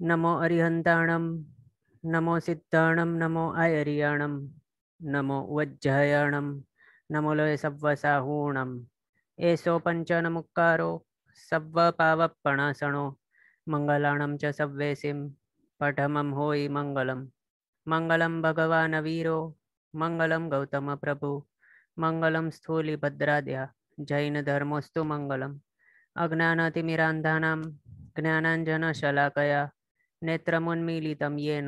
नमो अरिहंताणम नमो सिद्धाणम नमो आयरियाणम नमो वज्जयाणम नमो लय सव्वसाहूणम एसो पंचनमुक्कारो सव्व पावप्पणासणो मंगलाणम च सव्वेसिं पठमं होयि मंगलम मंगलम भगवान वीरो मंगलम गौतम प्रभु मंगलम स्थूली भद्राद्या जैन धर्मोस्तु मंगलम अज्ञानातिमिरान्धानां ज्ञानांजन शलाकया नेत्रमुन्मीलितं येन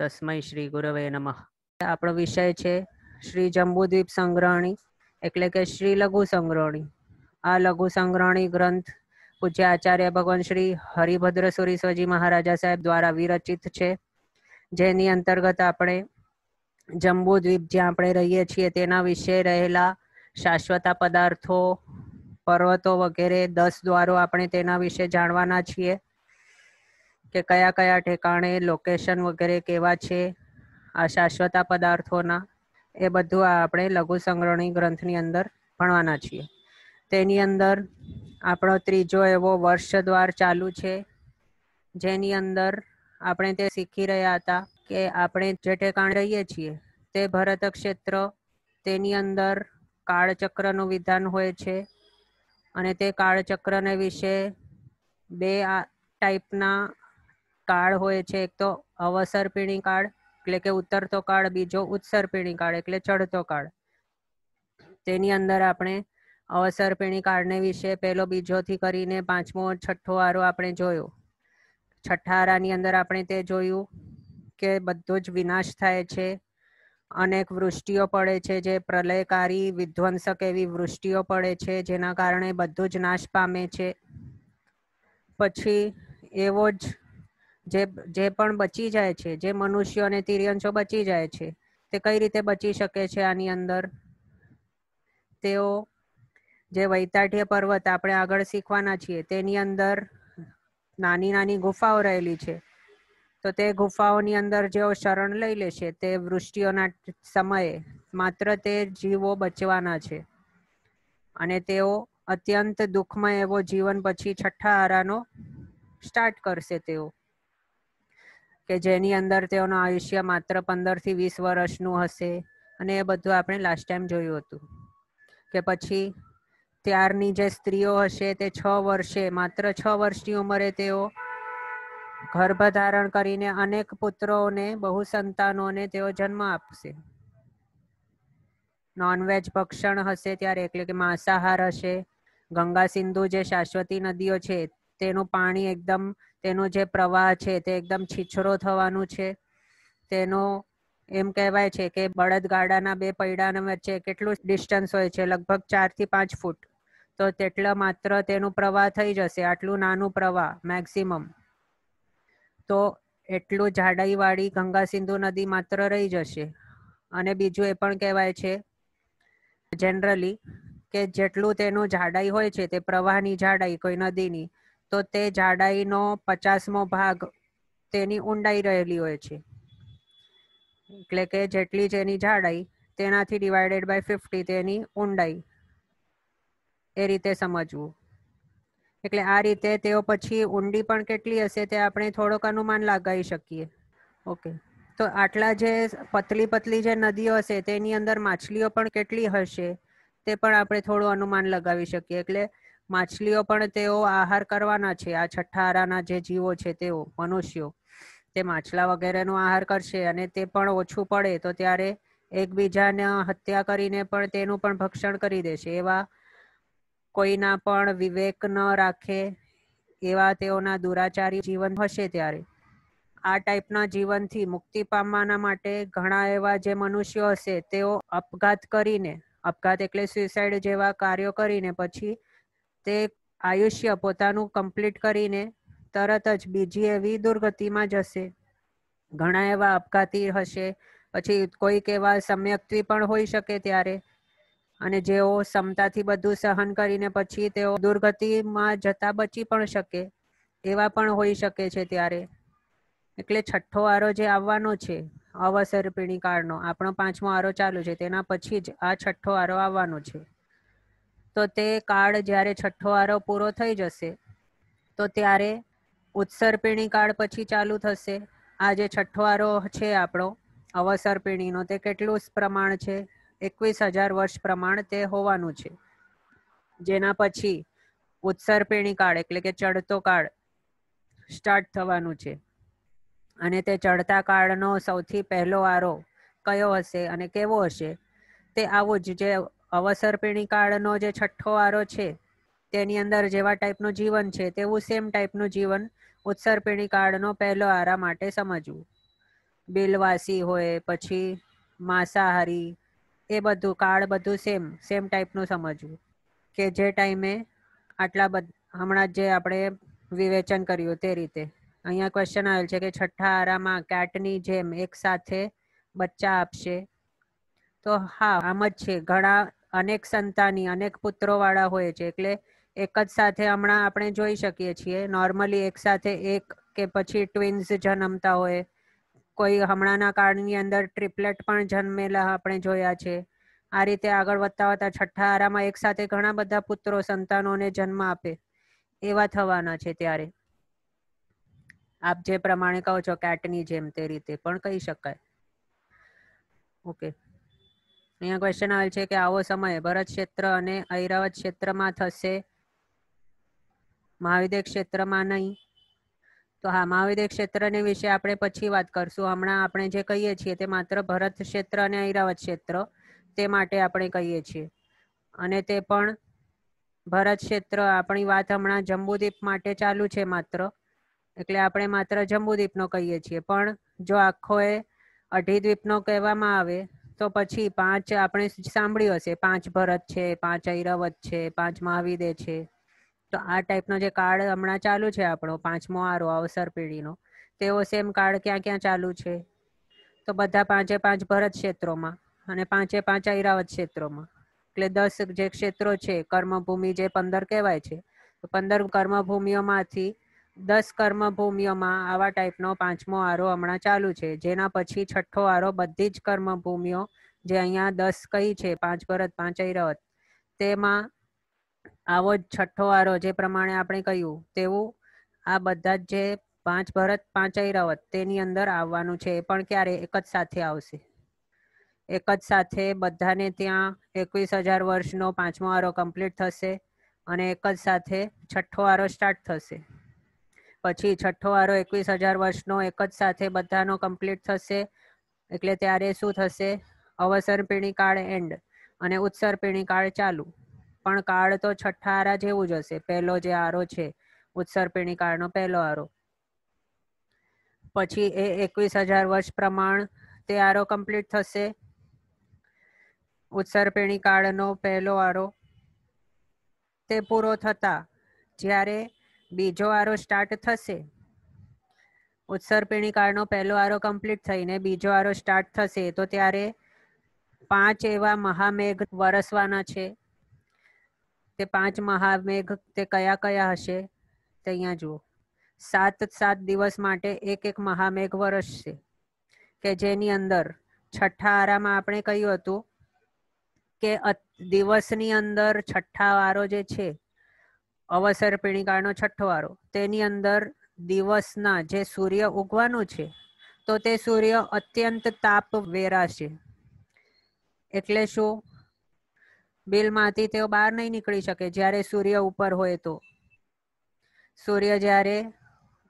तस्मै श्री गुरवे नमः। આપણો વિષય છે શ્રી જંબુદ્વીપ સંગ્રહણી એટલે કે શ્રી લઘુ સંગ્રહણી। આ લઘુ સંગ્રહણી ગ્રંથ પૂજ્ય આચાર્ય ભગવાન શ્રી હરિભદ્ર સુરીશ્વરજી મહારાજા સાહેબ દ્વારા વિરચિત છે, જેની અંતર્ગત આપણે જંબુદ્વીપ જ્યાં આપણે રહીએ છીએ તેના વિશે રહેલા શાશ્વતા પદાર્થો, પર્વતો વગેરે 10 દ્વારો આપણે તેના વિશે જાણવાના છીએ કે કયા કયા ઠેકાણે લોકેશન વગેરે કેવા છે આ શાશ્વતા પદાર્થોના, એ બધું આપણે લઘુ સંગ્રહણી ગ્રંથની અંદર ભણવાના છીએ। તેની અંદર આપણો ત્રીજો એવો વર્ષ દ્વાર ચાલુ છે, જેની અંદર આપણે તે શીખી રહ્યા હતા કે આપણે જે ઠેકાણે રહીએ છીએ તે ભરતક્ષેત્ર, તેની અંદર કાળચક્રનું વિધાન હોય છે અને તે કાળચક્રને વિશે બે ટાઈપના કાળ હોય છે। એક તો અવસર્પિણી કાળ એટલે કે ઉતરતો કાળ, બીજો ઉત્સર્પિણી કાળ એટલે ચડતો કાળ। તેની અંદર આપણે અવસર્પિણી કાળને વિશે પહેલો બીજોથી કરીને પાંચમો છઠ્ઠો વારો આપણે જોયો। છઠ્ઠા વારાની અંદર આપણે તે જોયું કે બધો જ વિનાશ થાય છે, અનેક વૃષ્ટિઓ પડે છે, જે પ્રલયકારી વિધ્વંસક એવી વૃષ્ટિઓ પડે છે જેના કારણે બધું જ નાશ પામે છે। પછી એવો જ જે પણ બચી જાય છે, જે મનુષ્યો અને તિર્યંશો બચી જાય છે તે કઈ રીતે બચી શકે છે આની અંદર, તેઓ જે વૈતાઠ્ય પર્વત આપણે આગળ શીખવાના છીએ તેની અંદર નાની નાની ગુફાઓ રહેલી છે, તો તે ગુફાઓની અંદર જેઓ શરણ લઈ લેશે તે વૃષ્ટિઓના સમયે માત્ર તે જીવો બચવાના છે અને તેઓ અત્યંત દુઃખમય એવો જીવન પછી છઠ્ઠા આરાનો સ્ટાર્ટ કરશે તેઓ, કે જેની અંદર તેઓનું આયુષ્ય માત્ર 15 થી 20 વર્ષનું હશે અને એ બધું આપણે લાસ્ટ ટાઈમ જોયું હતું। કે પછી ત્યારની જે સ્ત્રીઓ હશે તે 6 વર્ષે, માત્ર 6 વર્ષની ઉંમરે તેઓ ગર્ભ ધારણ કરીને અનેક પુત્રોને, બહુ સંતાનોને તેઓ જન્મ આપશે। નોનવેજ ભક્ષણ હશે ત્યારે, એટલે કે માંસાહાર હશે। ગંગા સિંધુ જે શાશ્વતી નદીઓ છે તેનું પાણી એકદમ, તેનો જે પ્રવાહ છે તે એકદમ છીછરો થવાનું છે। તેનો એમ કહેવાય છે કે બળદગાડાના બે પૈડાના વચ્ચે કેટલું ડિસ્ટન્સ હોય છે, લગભગ 4 થી 5 ફૂટ, તો તેટલા માત્ર તેનું પ્રવાહ થઈ જશે, આટલું નાનું પ્રવાહ મેક્સિમમ, તો એટલું જાડાઈવાળી ગંગા સિંધુ નદી માત્ર રહી જશે। અને બીજું એ પણ કહેવાય છે જનરલી કે જેટલું તેનું જાડાઈ હોય છે તે પ્રવાહની જાડાઈ કોઈ નદીની, તો તે જાડાઈનો 50મો ભાગ તેની ઊંડાઈ રહેલી હોય છે, એટલે કે જેટલી જેની જાડાઈ તેનાથી ડિવાઇડેડ બાય 50 તેની ઊંડાઈ, એ રીતે સમજવું। એટલે આ રીતે તેઓ પછી ઊંડી પણ કેટલી હશે તે આપણે થોડોક અનુમાન લગાવી શકીએ। ઓકે, તો આટલા જે પતલી પતલી જે નદીઓ હશે તેની અંદર માછલીઓ પણ કેટલી હશે તે પણ આપણે થોડું અનુમાન લગાવી શકીએ। એટલે માછલીઓ પણ તેઓ આહાર કરવાના છે, આ છઠ્ઠા આરાના જે જીવો છે તેઓ મનુષ્યો તે માછલા વગેરેનો આહાર કરશે અને તે પણ ઓછું પડે તો ત્યારે એકબીજાને હત્યા કરીને પણ તેનું પણ ભક્ષણ કરી દેશે। એવા કોઈના પણ વિવેક ન રાખે એવા તેઓના દુરાચારી જીવન હશે। ત્યારે આ ટાઈપના જીવનથી મુક્તિ પામવાના માટે ઘણા એવા જે મનુષ્યો હશે તેઓ અપઘાત કરીને, અપઘાત એટલે સ્યુસાઇડ જેવા કાર્યો કરીને પછી તે આયુષ્ય પોતાનું કમ્પ્લીટ કરીને તરત જ બીજી એવી દુર્ગતિમાં જશે। ઘણા એવા અપઘાતી હશે, પછી કોઈક એવા સમ્યક્ત્વી પણ હોઈ શકે ત્યારે, અને જેઓ સમતાથી બધું સહન કરીને પછી તેઓ દુર્ગતિમાં જતા બચી પણ શકે એવા પણ હોઈ શકે છે ત્યારે। એટલે છઠ્ઠો આરો જે આવવાનો છે અવસર્પિણી કાળનો, આપણો 5મો આરો ચાલુ છે, તેના પછી જ આ છઠ્ઠો આરો આવવાનો છે। તો તે કાળ જ્યારે છઠ્ઠો આરો પૂરો થઈ જશે તો ત્યારે उत्सर्पिणी काल पछी चालू थशे। आजे छठो आरो छे आपणो अवसर्पिणीनो ते केटलुं प्रमाण छे? 21,000 वर्ष प्रमाण ते होवानुं छे। जेना पछी उत्सर्पिणी काल एटले के चढ़तो काल स्टार्ट थवानुं छे अने ते चढ़ता काळनो सौथी पहेलो आरो कयो हशे अने केवो हशे? ते आवो ज जे अवसर्पिणी काळनो जे छठो आरो छे तेनी अंदर जेवा टाइपनो जीवन छे तेवुं सेम टाइपनो जीवन उत्सर्पिणी काळनो पहेलो आरा माटे समजवुं। बिलवासी होय पछी मांसाहारी ए बधुं काळ बधुं सेम टाइपनुं समजवुं के जे टाइमे आटला हमणां जे आपणे विवेचन कर्युं ते रीते। अहींया क्वेश्चन आवेल छे के छठ्ठा आरामां कैटनी जेम एक साथे बच्चा आपशे? तो हाँ आम ज छे। घणा अनेक संतानी अनेक पुत्रों वाळा होय छे एटले एक ज साथे हमणां आपणे जोई शकीए छीए नॉर्मली एक साथे एक के पछी ट्विन्स जन्मता होय। कोई हमणांना काळनी अंदर ट्रिप्लेट पण जन्मेला आपणे जोया छे। आ रीते आगळ वधता वधता छठ्ठा आरामां एक साथे घणा बधा पुत्रो संतानोने जन्म आपे एवा थवाना छे। त्यारे आप जे प्रमाणे कहो छो कैटनी जेम ते रीते पण कही शकाय। ओके अहींया क्वेश्चन आवेल छे के आवो समय भरतक्षेत्र अने ऐरावतक्षेत्रमा थशे महाविद्य क्षेत्रमां नहीं? तो हाँ महाविद्य क्षेत्र ने विषे आपणे पछी वात करशुं। हमणां आपणे जे कहीए छीए ते मात्र भरतक्षेत्र अने ऐरावतक्षेत्र ते माटे आपणे कहीए छीए अने ते पण भरतक्षेत्र आपणी वात हमणां जंबूदीप माटे चालू छे मात्र एटले आपणे मात्र जंबूदीपनो कहीए छीए। पण जो आखो अढीद्वीपनो कहेवामां आवे तो पछी पांच आपणे सांभळ्यो हशे। पांच भरत छे, पांच ऐरावत छे, पांच महाविदे छे। तो आ टाइपनो जे काळ हमणां चालू छे आपणो पांचमो आरो अवसरपीढ़ीनो तेवो सेम काळ क्यां क्यां चालू छे? तो बधा पांचे पांच भरत क्षेत्रोमां अने पांचे पांच ऐरावत क्षेत्रोमां एटले 10 जे क्षेत्रो छे कर्मभूमि जे 15 कहेवाय छे। तो 15 कर्मभूमिओमांथी 10 कर्मभूमिओमां आवा टाइपनो पांचमो आरो हमणां चालू छे। जेना पछी छठ्ठो आरो बधी ज कर्मभूमिओ जे अहींया 10 कई छे पांच भरत पांच ऐरावत तेमां आवो छठ्ठो आरो जे प्रमाणे आपणे कह्युं तेवुं आ बधा जे पांच भरत पांच ऐरावत तेनी अंदर आववानुं छे। पण क्यारे? एक ज साथे आवशे। एक ज साथे बधाने त्यां 21,000 वर्षनो पांचमो आरो कम्प्लीट थशे अने एक ज साथे छठ्ठो आरो स्टार्ट थशे। पछी छठ्ठो आरो 21,000 वर्षनो एक ज साथे बधानो कम्प्लीट थशे एटले त्यारे शुं थशे? अवसर्पिणी काळ एंड अने उत्सर्पिणी काळ चालू। पण काळ तो छठ्ठा आरा जेवुं ज हशे। पहेलो जे आरो छे उत्सर्पिणी काळनो पहेलो आरो पछी ए 21,000 वर्ष प्रमाण ते आरो कम्प्लीट थशे। उत्सर्पिणी काळनो पहेलो आरो ते पूरो थता ज्यारे बीजो आरो स्टार्ट थशे। उत्सर्पिणी काळनो पहेलो आरो कम्प्लीट थईने बीजो आरो स्टार्ट थशे तो त्यारे पांच एवा महामेघ वरसवाना छे। ते पांच महामेघ ते कया कया हशे? ते अहींया जुओ 7-7 दिवस माटे एक एक महामेघ वरसशे के जेनी अंदर छठ्ठा आरामां आपणे कह्युं हतुं के दिवसनी अंदर छठ्ठा वारो जे छे अवसर्पिणी काळनो छठ्ठो वारो तेनी अंदर दिवसना जे सूर्य उगवानो छे तो ते सूर्य अत्यंत ताप वेराशे एटले शुं बिल मांथी तेओ बहार नहीं निकली शके ज्यारे सूर्य उपर होय। तो सूर्य ज्यारे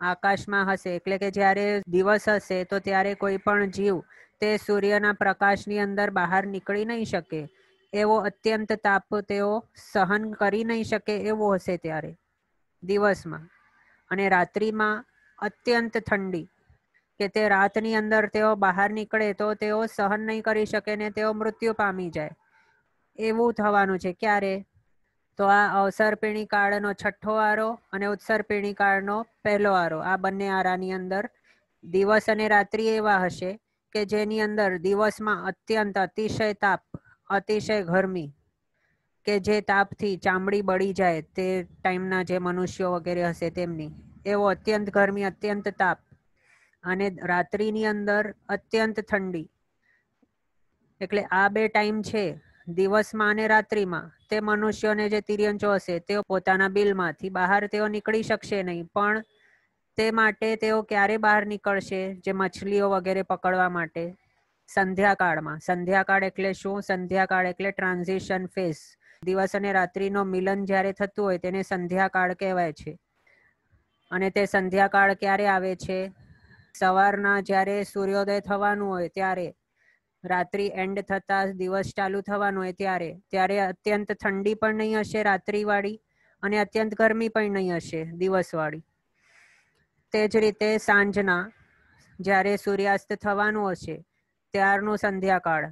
आकाश में हशे एटले के ज्यारे दिवस हशे तो त्यारे कोई पण जीव ते सूर्यना प्रकाशनी अंदर बहार निकली नहीं शके एवो अत्यंत ताप तेओ सहन करी नहीं शके एवो हशे त्यारे दिवस में। अने रात्रि में अत्यंत ठंडी के ते रातनी अंदर तेओ बहार निकले तो तेओ सहन नहीं करी शके ने तेओ मृत्यु पामी जाए एवुं थवानुं छे। क्यारे? तो आ अवसर्पिणी काळनो छठ्ठो आरो अने उत्सर्पिणी काळनो पहेलो आरो आ बंने आरानी अंदर दिवस अने रात्रि एवा हशे के जेनी अंदर दिवसमां अत्यंत अतिशय ताप अतिशय गरमी के जे तापथी चामडी बळी जाए ते टाइमना जे मनुष्यो वगैरे हशे तेमनी एवो अत्यंत गरमी अत्यंत ताप अने रात्रिनी अंदर अत्यंत ठंडी एटले आ बे टाइम छे दिवस में अने रात्रि में ते मनुष्योने जे तिर्यंचो हशे तेओ पोताना बिल मांथी बहार तेओ निकळी शकशे नहीं पण તે માટે તેઓ ક્યારે બહાર નીકળશે? જે મછલીઓ વગેરે પકડવા માટે સંધ્યાકાળમાં. સંધ્યાકાળ એટલે શું? સંધ્યાકાળ એટલે ટ્રાન્ઝિશન ફેઝ. દિવસ અને રાત્રિનો મિલન જ્યારે થતું હોય તેને સંધ્યાકાળ કહેવાય છે. અને તે સંધ્યાકાળ ક્યારે આવે છે? સવારના જ્યારે સૂર્યોદય થવાનું હોય ત્યારે, રાત્રિ એન્ડ થતા દિવસ ચાલુ થવાનો હોય ત્યારે. ત્યારે અત્યંત ઠંડી પણ નહીં હશે રાત્રિવાળી, અને અત્યંત ગરમી પણ નહીં હશે દિવસવાળી. તે જ રીતે સાંજના જ્યારે સૂર્યાસ્ત થવાનું હશે ત્યારનું સંધ્યાકાળ,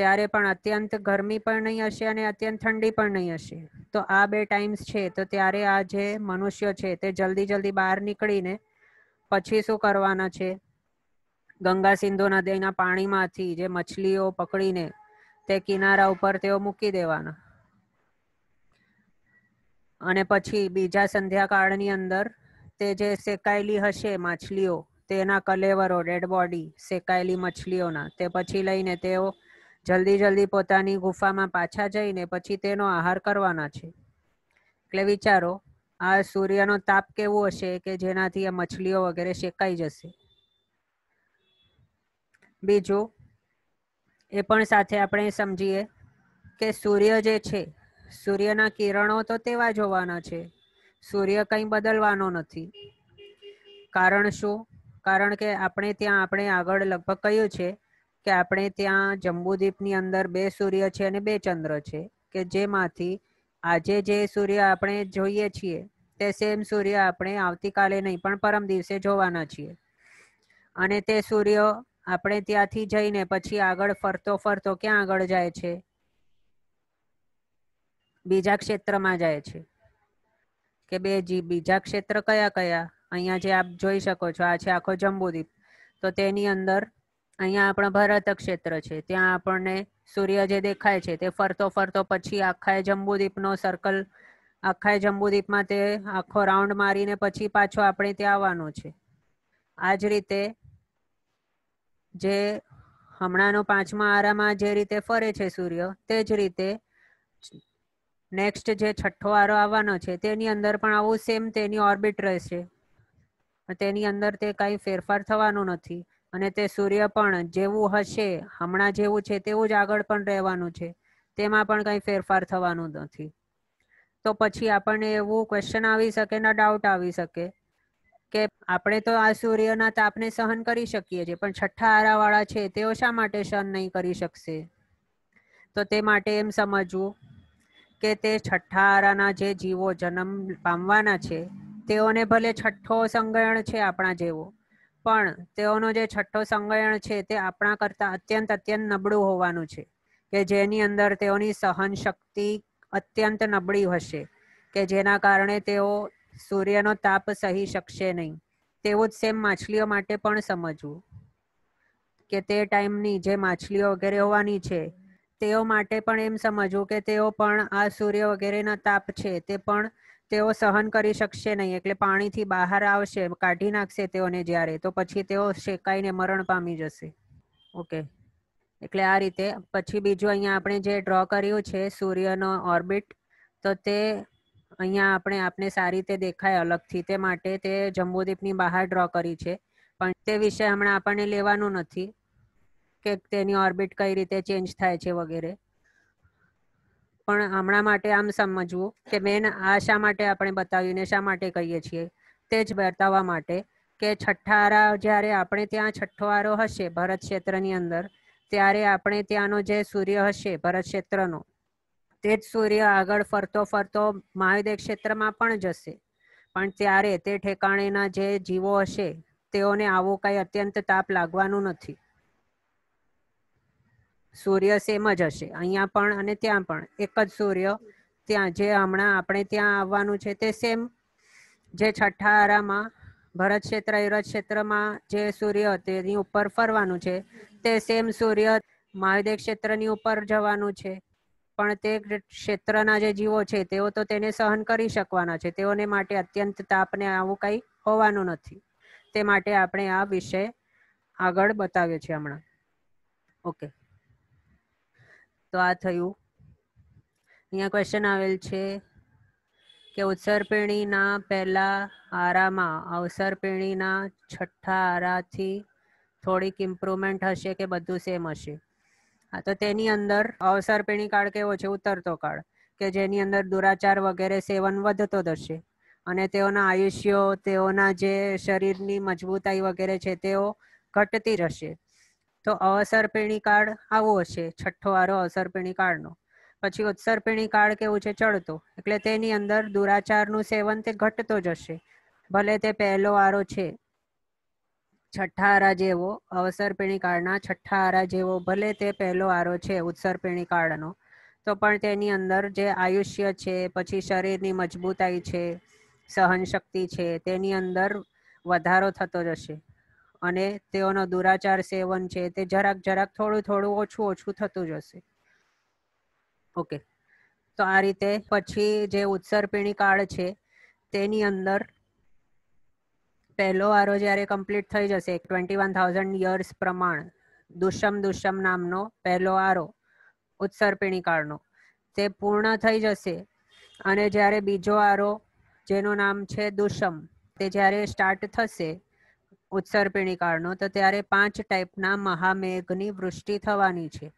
ત્યારે પણ અત્યંત ગરમી પણ નહીં હશે અને અત્યંત ઠંડી પણ નહીં હશે. તો આ બે ટાઈમ્સ છે. તો ત્યારે આ જે મનુષ્યો છે તે જલ્દી જલ્દી બહાર નીકળીને પછી શું કરવાના છે? ગંગા સિંધુ નદીના પાણીમાંથી જે મછલીઓ પકડીને તે કિનારા ઉપર તેઓ મૂકી દેવાના. અને પછી બીજા સંધ્યાકાળની અંદર તે જે શેકાયેલી હશે માછલીઓ, તેના કલેવરો, ડેડ બોડી શેકાયેલી મછલીઓના, તે પછી લઈને તેઓ જલ્દી જલ્દી પોતાની ગુફામાં પાછા જઈને પછી તેનો આહાર કરવાના છે. એટલે વિચારો, આ સૂર્યનો તાપ કેવો હશે કે જેનાથી આ મછલીઓ વગેરે શેકાઈ જશે. બીજું એ પણ સાથે આપણે સમજીએ કે સૂર્ય જે છે, સૂર્યના કિરણો તો તેવા જ હોવાના છે. સૂર્ય કંઈ બદલવાનો નથી. કારણ શું? કારણ કે આપણે ત્યાં, આપણે આગળ લગભગ કહ્યું છે કે આપણે ત્યાં જંબુદ્વીપની અંદર 2 સૂર્ય છે અને 2 ચંદ્ર છે, કે જેમાંથી આજે જે સૂર્ય આપણે જોઈએ છીએ તે સેમ સૂર્ય આપણે આવતીકાલે નહીં પણ પરમ દિવસે જોવાના છીએ. અને તે સૂર્ય આપણે ત્યાંથી જઈને પછી આગળ ફરતો ફરતો ક્યાં આગળ જાય છે? બીજા ક્ષેત્રમાં જાય છે. કે બીજા ક્ષેત્ર કયા કયા? અહીંયા જે આપ જોઈ શકો છો, આ છે આખો જંબુદ્વીપ. તો તેની અંદર અહીંયા આપણા ભરતક્ષેત્ર છે, ત્યાં આપણને સૂર્ય જે દેખાય છે તે ફરતો ફરતો પછી આખા જંબુદ્વીપનો સર્કલ, આખા જંબુદ્વીપમાં તે આખો રાઉન્ડ મારીને પછી પાછો આપણે ત્યાં આવવાનો છે. આ જ રીતે જે હમણાંનો 5મા આરામાં જે રીતે ફરે છે સૂર્ય, તે જ રીતે નેક્સ્ટ જે 6ઠ્ઠો આરો આવવાનો છે તેની અંદર પણ આવું સેમ તેની ઓર્બિટ રહેશે. તેની અંદર તે કાંઈ ફેરફાર થવાનો નથી. અને તે સૂર્ય પણ જેવું હશે, હમણાં જેવું છે તેવું જ આગળ પણ રહેવાનું છે. તેમાં પણ કાંઈ ફેરફાર થવાનું નથી. તો પછી આપણને એવું ક્વેશ્ચન આવી શકે ને ડાઉટ આવી શકે કે આપણે તો આ સૂર્યના તાપને સહન કરી શકીએ છીએ, પણ 6ઠ્ઠા આરાવાળા છે તેઓ શા માટે સહન નહીં કરી શકશે? તો તે માટે એમ સમજવું કે તે 6ઠ્ઠા આરાના જે જીવો જન્મ પામવાના છે તેઓને ભલે 6ઠ્ઠો સંગયણ છે આપણા જેવો, પણ તેઓનો જે 6ઠ્ઠો સંગયણ છે તે આપણા કરતાં અત્યંત અત્યંત નબળું હોવાનું છે, કે જેની અંદર તેઓની સહન શક્તિ અત્યંત નબળી હશે, કે જેના કારણે તેઓ સૂર્યનો તાપ સહી શકશે નહીં. તેવું જ સેમ માછલીઓ માટે પણ સમજવું કે તે ટાઈમની જે માછલીઓ વગેરે હોવાની છે તેઓ માટે પણ એમ સમજવું કે તેઓ પણ આ સૂર્ય વગેરેના તાપ છે તે પણ તેઓ સહન કરી શકશે નહીં. એટલે પાણીથી બહાર આવશે, કાઢી નાખશે તેઓને જ્યારે, તો પછી તેઓ શેકાઈને મરણ પામી જશે. ઓકે, એટલે આ રીતે. પછી બીજું અહીંયા આપણે જે ડ્રો કર્યું છે સૂર્યનો ઓર્બિટ, તો તે અહીંયા આપણે સારી રીતે દેખાય અલગથી તે માટે તે જંબુદ્વીપની બહાર ડ્રો કરી છે, પણ તે વિશે હમણાં આપણને લેવાનું નથી કે તેની ઓર્બિટ કઈ રીતે ચેન્જ થાય છે વગેરે. પણ હમણાં માટે આમ સમજવું કે મેન આ શા માટે આપણે બતાવીને શા માટે કહીએ છીએ તે જ બતાવવા માટે કે 6ઠ્ઠા આરા જ્યારે આપણે ત્યાં 6ઠ્ઠો આરો હશે ભરતક્ષેત્રની અંદર, ત્યારે આપણે ત્યાંનો જે સૂર્ય હશે ભરતક્ષેત્રનો, તે જ સૂર્ય આગળ ફરતો ફરતો મહાયુદેય ક્ષેત્રમાં પણ જશે. પણ ત્યારે તે ઠેકાણેના જે જીવો હશે તેઓને આવો કાંઈ અત્યંત તાપ લાગવાનું નથી. સૂર્ય સેમ જ હશે અહીંયા પણ અને ત્યાં પણ. એક જ સૂર્ય ત્યાં જે હમણાં આપણે ત્યાં આવવાનું છે તે સેમ જે 6ઠ્ઠા આરામાં ભરતક્ષેત્ર ઐરાવતક્ષેત્રમાં જે સૂર્ય તેની ઉપર ફરવાનું છે તે સેમ સૂર્ય મહાયુદેય ક્ષેત્રની ઉપર જવાનું છે. પણ તે ક્ષેત્રના જે જીવો છે તેઓ તો તેને સહન કરી શકવાના છે, તેઓને માટે અત્યંત તાપને આવું કંઈ હોવાનું નથી. તે માટે આપણે આ વિષય આગળ બતાવ્યો છે હમણાં. ઓકે, તો આ થયું. અહીંયા ક્વેશ્ચન આવેલ છે કે ઉત્સર્પિણીના પહેલા આરામાં અવસર્પિણીના છઠ્ઠા આરાથી થોડીક ઇમ્પ્રુવમેન્ટ હશે કે બધું સેમ હશે. હા, તો તેની અંદર અવસર્પિણી કાળ કેવો છે? ઉતરતો કાળ, કે જેની અંદર દુરાચાર વગેરે સેવન વધતો જશે અને તેઓના આયુષ્યો, તેઓના જે શરીરની મજબૂતાઈ વગેરે છે તેઓ ઘટતી રહેશે. તો અવસર્પિણી કાળ આવો હશે, છઠ્ઠો આરો અવસર્પિણી કાળનો. પછી ઉત્સર્પિણી કાળ કેવું છે? ચડતો, એટલે તેની અંદર દુરાચારનું સેવન તે ઘટતો જશે. ભલે તે પહેલો આરો છે છઠ્ઠા આરા જેવો, અવસર્પિણી કાળના છઠ્ઠા આરા જેવો ભલે તે પહેલો આરો છે ઉત્સર્પિણી કાળનો, તો પણ તેની અંદર જે આયુષ્ય છે, પછી શરીરની મજબૂતાઈ છે, સહનશક્તિ છે, તેની અંદર વધારો થતો જશે અને તેઓનો દુરાચાર સેવન છે તે જરાક જરાક થોડું થોડું ઓછું ઓછું થતું જશે. ઓકે, તો આ રીતે પછી જે ઉત્સર્પિણી કાળ છે તેની અંદર પહેલો આરો જ્યારે કમ્પ્લીટ થઈ જશે 21,000 યર્સ પ્રમાણ દુષ્યમ નામનો પહેલો આરો ઉત્સર્પિણી કાળનો તે પૂર્ણ થઈ જશે. અને જ્યારે બીજો આરો જેનું નામ છે દુષ્યમ તે જ્યારે સ્ટાર્ટ થશે ઉત્સર્પિણી કાળનો, તો ત્યારે 5 ટાઈપના મહામેઘની વૃષ્ટિ થવાની છે,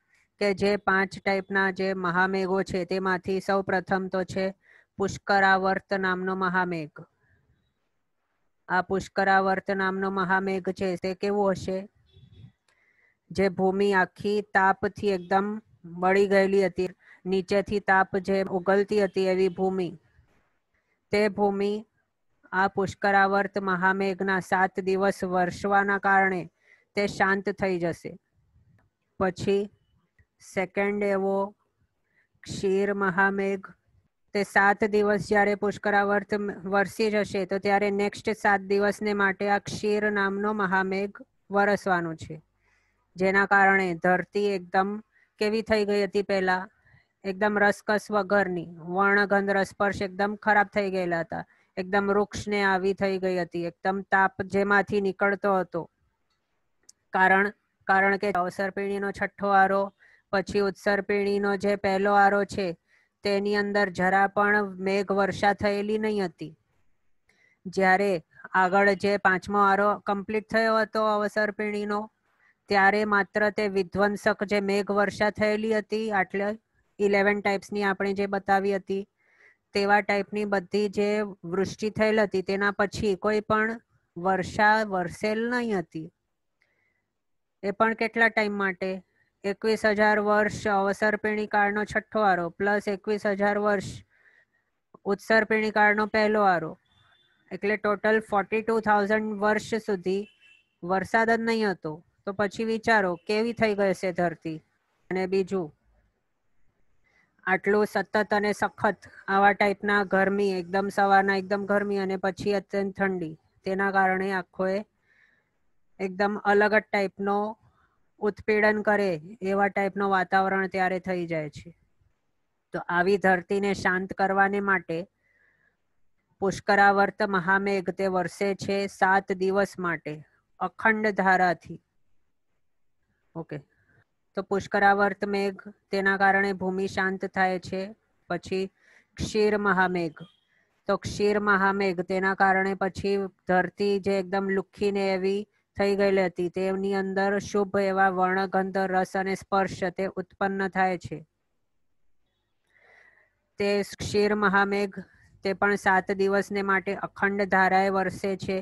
કે જે 5 ટાઈપના જે મહામેઘો છે તેમાંથી સૌ પ્રથમ તો છે પુષ્કરાવર્ત નામનો મહામેઘ. આ પુષ્કરાવર્ત નામનો મહામેઘ છે તે કેવો હશે? જે ભૂમિ આખી તાપથી એકદમ બળી ગયેલી હતી, નીચેથી તાપ જે ઉગલતી હતી એવી ભૂમિ, તે ભૂમિ આ પુષ્કરાવર્ત મહામેઘના 7 દિવસ વર્ષવાના કારણે તે શાંત થઈ જશે. પછી સેકન્ડ એવો ક્ષીર મહામેઘ, તે 7 દિવસ જ્યારે પુષ્કરાવર્ત વરસી જશે તો ત્યારે નેક્સ્ટ 7 દિવસને માટે આ ક્ષીર નામનો મહામેઘ વરસવાનું છે, જેના કારણે ધરતી એકદમ કેવી થઈ ગઈ હતી? પહેલા એકદમ રસકસ વગરની, વર્ણગંધ રસપર્શ એકદમ ખરાબ થઈ ગયેલા હતા, એકદમ વૃક્ષને આવી થઈ ગઈ હતી, એકદમ તાપ જેમાંથી નીકળતો હતો. કારણ કે અવસર્પિણીનો છઠ્ઠો આરો પછી ઉત્સર્પિણીનો જે પહેલો આરો છે તેની અંદર જરા પણ મેઘ વર્ષા થયેલી નહીં હતી. જ્યારે આગળ જે 5મો આરો કમ્પ્લીટ થયો હતો અવસર્પિણીનો, ત્યારે માત્ર તે વિધ્વંસક જે મેઘ વર્ષા થયેલી હતી, આટલે 11 ટાઈપ્સની આપણે જે બતાવી હતી તેવા ટાઈપની બધી જે વૃષ્ટિ થયેલ હતી તેના પછી કોઈ પણ વર્ષા વરસેલ નહીં હતી. એ પણ કેટલા ટાઈમ માટે? 21,000 વર્ષ અવસર્પિણી કાળનો છઠ્ઠો આરો પ્લસ 21,000 વર્ષ ઉત્સર્પિણી કાળનો પહેલો આરો, એટલે ટોટલ 42,000 વર્ષ સુધી વરસાદ જ નહીં હતો. તો પછી વિચારો કેવી થઈ ગઈ છે ધરતી. અને બીજું, આટલું સતત અને સખત આવા ટાઈપના ગરમી, એકદમ સવારના એકદમ ગરમી અને પછી અત્યંત ઠંડી, તેના કારણે આખોએ એકદમ અલગ જ ટાઈપનો ઉત્પીડન કરે એવા ટાઈપનું વાતાવરણ ત્યારે થઈ જાય છે. તો આવી ધરતીને શાંત કરવાને માટે પુષ્કરાવર્ત મહામેઘ તે વર્ષે છે 7 દિવસ માટે અખંડ ધારાથી. ઓકે, તો પુષ્કરાવર્ત મેઘ તેના કારણે ભૂમિ શાંત થાય છે. પછી ક્ષીર મહામેઘ, તો ક્ષીર મહામેઘ તેના કારણે પછી ધરતી જે એકદમ લુખીને એવી થઈ ગયેલી હતી તેની અંદર શુભ એવા વર્ણગંધ રસ અને સ્પર્શ તે ઉત્પન્ન થાય છે. તે ક્ષીર મહામેઘ તે પણ 7 દિવસને માટે અખંડ ધારાએ વરસે છે.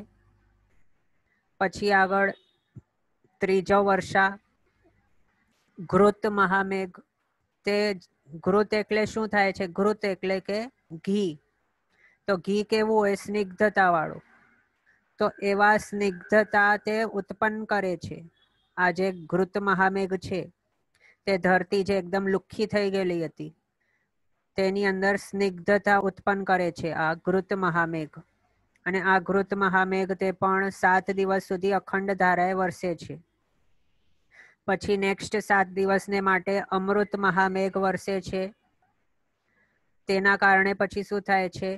પછી આગળ ત્રીજો વર્ષા ઘૃત મહામેઘ, તે ઘૃત એટલે શું થાય છે? ઘૃત એટલે કે ઘી. તો ઘી કેવું હોય? સ્નિગ્ધતા વાળું. તો એવા સ્નિગ્ધતા તે ઉત્પન્ન કરે છે. આ જે ઘૃત મહામેઘ છે તે ધરતી જે એકદમ લુખ્ખી થઈ ગયેલી હતી તેની અંદર સ્નિગ્ધતા ઉત્પન્ન કરે છે આ ઘૃત મહામેઘ. અને આ ઘૃત મહામેઘ તે પણ 7 દિવસ સુધી અખંડ ધારાએ વરસે છે. પછી નેક્સ્ટ 7 દિવસને માટે અમૃત મહામેઘ વરસે છે. તેના કારણે પછી શું થાય છે?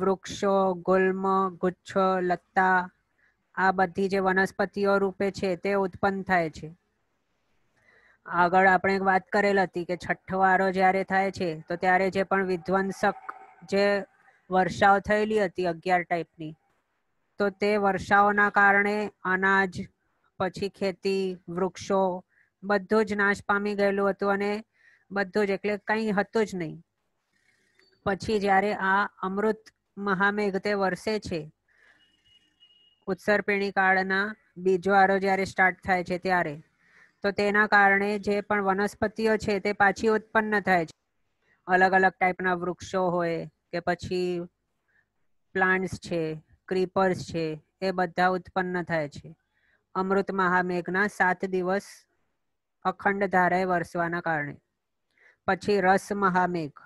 વૃક્ષો, ગુલ્મ, ગુચ્છ, લતા આ બધી જે વનસ્પતિઓ રૂપે છે તે ઉત્પન્ન થાય છે. આગળ આપણે વાત કરેલ હતી કે છઠ્ઠો આરો જ્યારે થાય છે તો ત્યારે જે પણ વિધ્વંસક જે વર્ષાઓ થયેલી હતી 11 ટાઈપની, તો તે વર્ષાઓના કારણે અનાજ પછી ખેતી વૃક્ષો બધું જ નાશ પામી ગયેલું હતું અને બધું જ એટલે કંઈ હતું જ નહીં. પછી જ્યારે આ અમૃત મહામેઘ તે વર્ષે છે ઉત્સર્પિણી કાળના બીજો આરો જ્યારે સ્ટાર્ટ થાય છે ત્યારે, તો તેના કારણે જે પણ વનસ્પતિઓ છે તે પાછી ઉત્પન્ન થાય છે. અલગ અલગ ટાઈપના વૃક્ષો હોય કે પછી પ્લાન્ટ્સ છે, ક્રીપર્સ છે, એ બધા ઉત્પન્ન થાય છે અમૃત મહામેઘના 7 દિવસ અખંડ ધારાએ વરસવાના કારણે. પછી રસ મહામેઘ,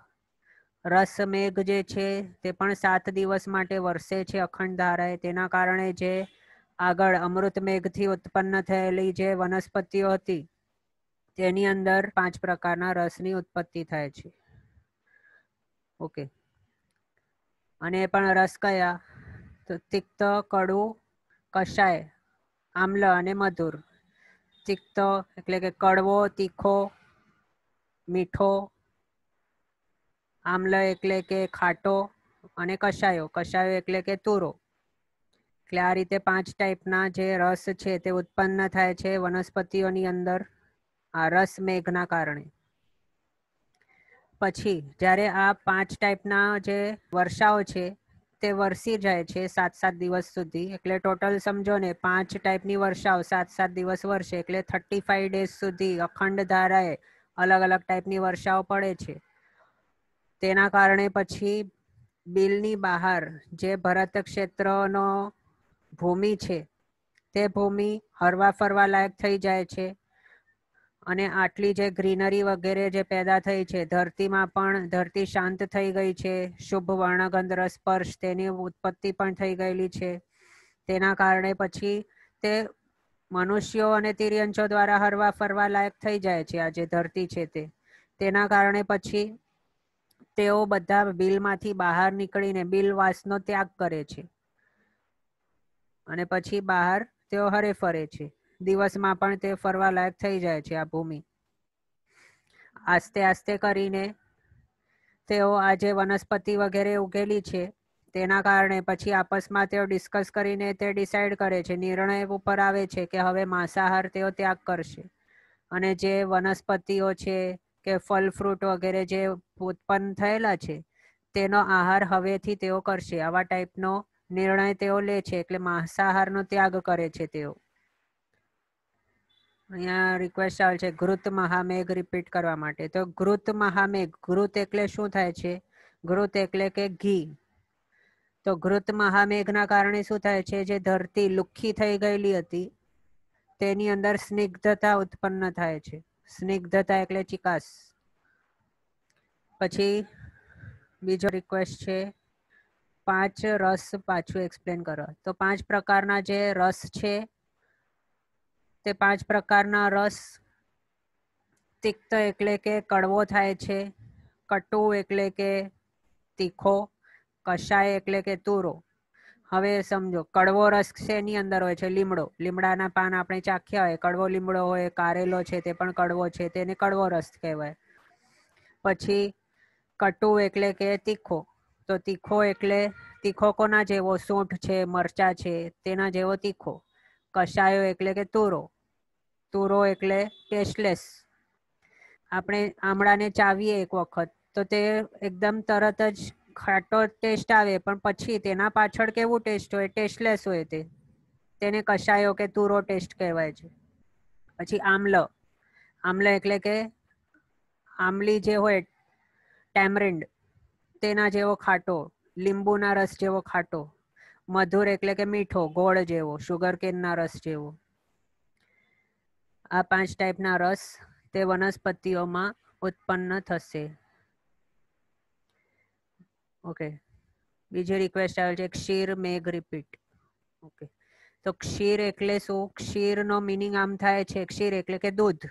રસ મેઘ જે છે તે પણ 7 દિવસ માટે વરસે છે અખંડ ધારાએ. તેના કારણે જે આગળ અમૃત મેઘથી ઉત્પન્ન થયેલી જે વનસ્પતિઓ હતી તેની અંદર 5 પ્રકારના રસની ઉત્પત્તિ થાય છે. ઓકે, અને એ પણ રસ કયા? તો તિક્ત, કડવું, કષાય, આમ્લ અને મધુર. તિક્ત એટલે કે કડવો, તીખો, મીઠો. આમ્લ એટલે કે ખાટો. અને કષાયો, કષાયો એટલે કે તુરો. એટલે આ રીતે 5 ટાઈપના જે રસ છે તે ઉત્પન્ન થાય છે વનસ્પતિઓની અંદર આ રસ મેઘના કારણે. પછી જ્યારે આ 5 ટાઈપના જે વર્ષાઓ છે તે વરસી જાય છે 7-7 દિવસ સુધી, એટલે ટોટલ સમજો ને 5 ટાઈપની વર્ષાઓ 7-7 દિવસ વર્ષે એટલે 35 ડેઝ સુધી અખંડ ધારાએ અલગ અલગ ટાઈપની વર્ષાઓ પડે છે. તેના કારણે પછી બિલની બહાર જે ભરતક્ષેત્રનો ભૂમિ છે તે ભૂમિ હરવા ફરવા લાયક થઈ જાય છે અને આટલી જે ગ્રીનરી વગેરે જે પેદા થઈ છે ધરતીમાં પણ, ધરતી શાંત થઈ ગઈ છે, શુભ વર્ણગંધ સ્પર્શ તેની ઉત્પત્તિ પણ થઈ ગયેલી છે. તેના કારણે પછી તે મનુષ્યો અને તિર્યંચો દ્વારા હરવા ફરવા લાયક થઈ જાય છે આ જે ધરતી છે તે. તેના કારણે પછી તેઓ બધા બિલમાંથી બહાર નીકળીને બિલવાસનો ત્યાગ કરે છે અને પછી બહાર તેઓ હરે ફરે છે. દિવસમાં પણ તે ફરવા લાયક થઈ જાય છે આ ભૂમિ. આસ્તે આસ્તે કરીને તેઓ આ જે વનસ્પતિ વગેરે ઉગેલી છે તેના કારણે પછી આપસમાં તેઓ ડિસ્કસ કરીને તે ડિસાઇડ કરે છે, નિર્ણય ઉપર આવે છે કે હવે માંસાહાર તેઓ ત્યાગ કરશે અને જે વનસ્પતિઓ છે કે ફલ ફ્રૂટ વગેરે જે ઉત્પન્ન થયેલા છે તેનો આહાર હવેથી તેઓ કરશે. આવા ટાઈપનો નિર્ણય તેઓ લે છે એટલે માંસાહારનો ત્યાગ કરે છે તેઓ. અહીંયા રિક્વેસ્ટ આવે છે ઘૃત મહામેઘ રિપીટ કરવા માટે. તો ઘૃત મહામેઘ, ઘૃત એટલે શું થાય છે? ઘૃત એટલે કે ઘી. તો ઘૃત મહામેઘના કારણે શું થાય છે? જે ધરતી લુખ્ખી થઈ ગયેલી હતી તેની અંદર સ્નિગ્ધતા ઉત્પન્ન થાય છે. સ્નિગ્ધતા એટલે ચિકાસ. પછી બીજો રિક્વેસ્ટ છે 5 રસ પાછું એક્સપ્લેન કરો. તો 5 પ્રકારના જે રસ છે તે 5 પ્રકારના રસ. તિક્ત એટલે કે કડવો થાય છે, કટુ એટલે કે તીખો, કષાય એટલે કે તુરો. હવે સમજો કડવો રસ શેની અંદર હોય છે? લીમડો. લીમડાના પાન આપણે ચાખ્યા હોય, કડવો લીમડો હોય, કારેલો છે તે પણ કડવો છે, તેને કડવો રસ કહેવાય. પછી કટુ એટલે કે તીખો. તો તીખો એટલે તીખો કોના જેવો? સૂંઠ છે, મરચા છે તેના જેવો તીખો. કષાયો એટલે કે તુરો. તુરો એટલે ટેસ્ટલેસ. આપણે આમળાને ચાવીએ એક વખત તો તે એકદમ તરત જ ખાટો ટેસ્ટ આવે, પણ પછી તેના પાછળ કેવું ટેસ્ટ હોય? ટેસ્ટલેસ હોય. તેને કષાયો કે તુરો ટેસ્ટ કહેવાય છે. પછી આમલ, આમલ એટલે કે આમલી જે હોય, ટેમરિન્ડ તેના જેવો ખાટો, લીંબુના રસ જેવો ખાટો. મધુર એટલે કે મીઠો, ગોળ જેવો, શુગરકેનના રસ જેવો. આ 5 ટાઈપના રસ તે વનસ્પતિઓમાં ઉત્પન્ન થશે. ઓકે, બીજી રિક્વેસ્ટ આવે છે ક્ષીર મેઘ રિપીટ. ઓકે, તો ક્ષીર એટલે શું? ક્ષીરનો મિનિંગ આમ થાય છે ક્ષીર એટલે કે દૂધ.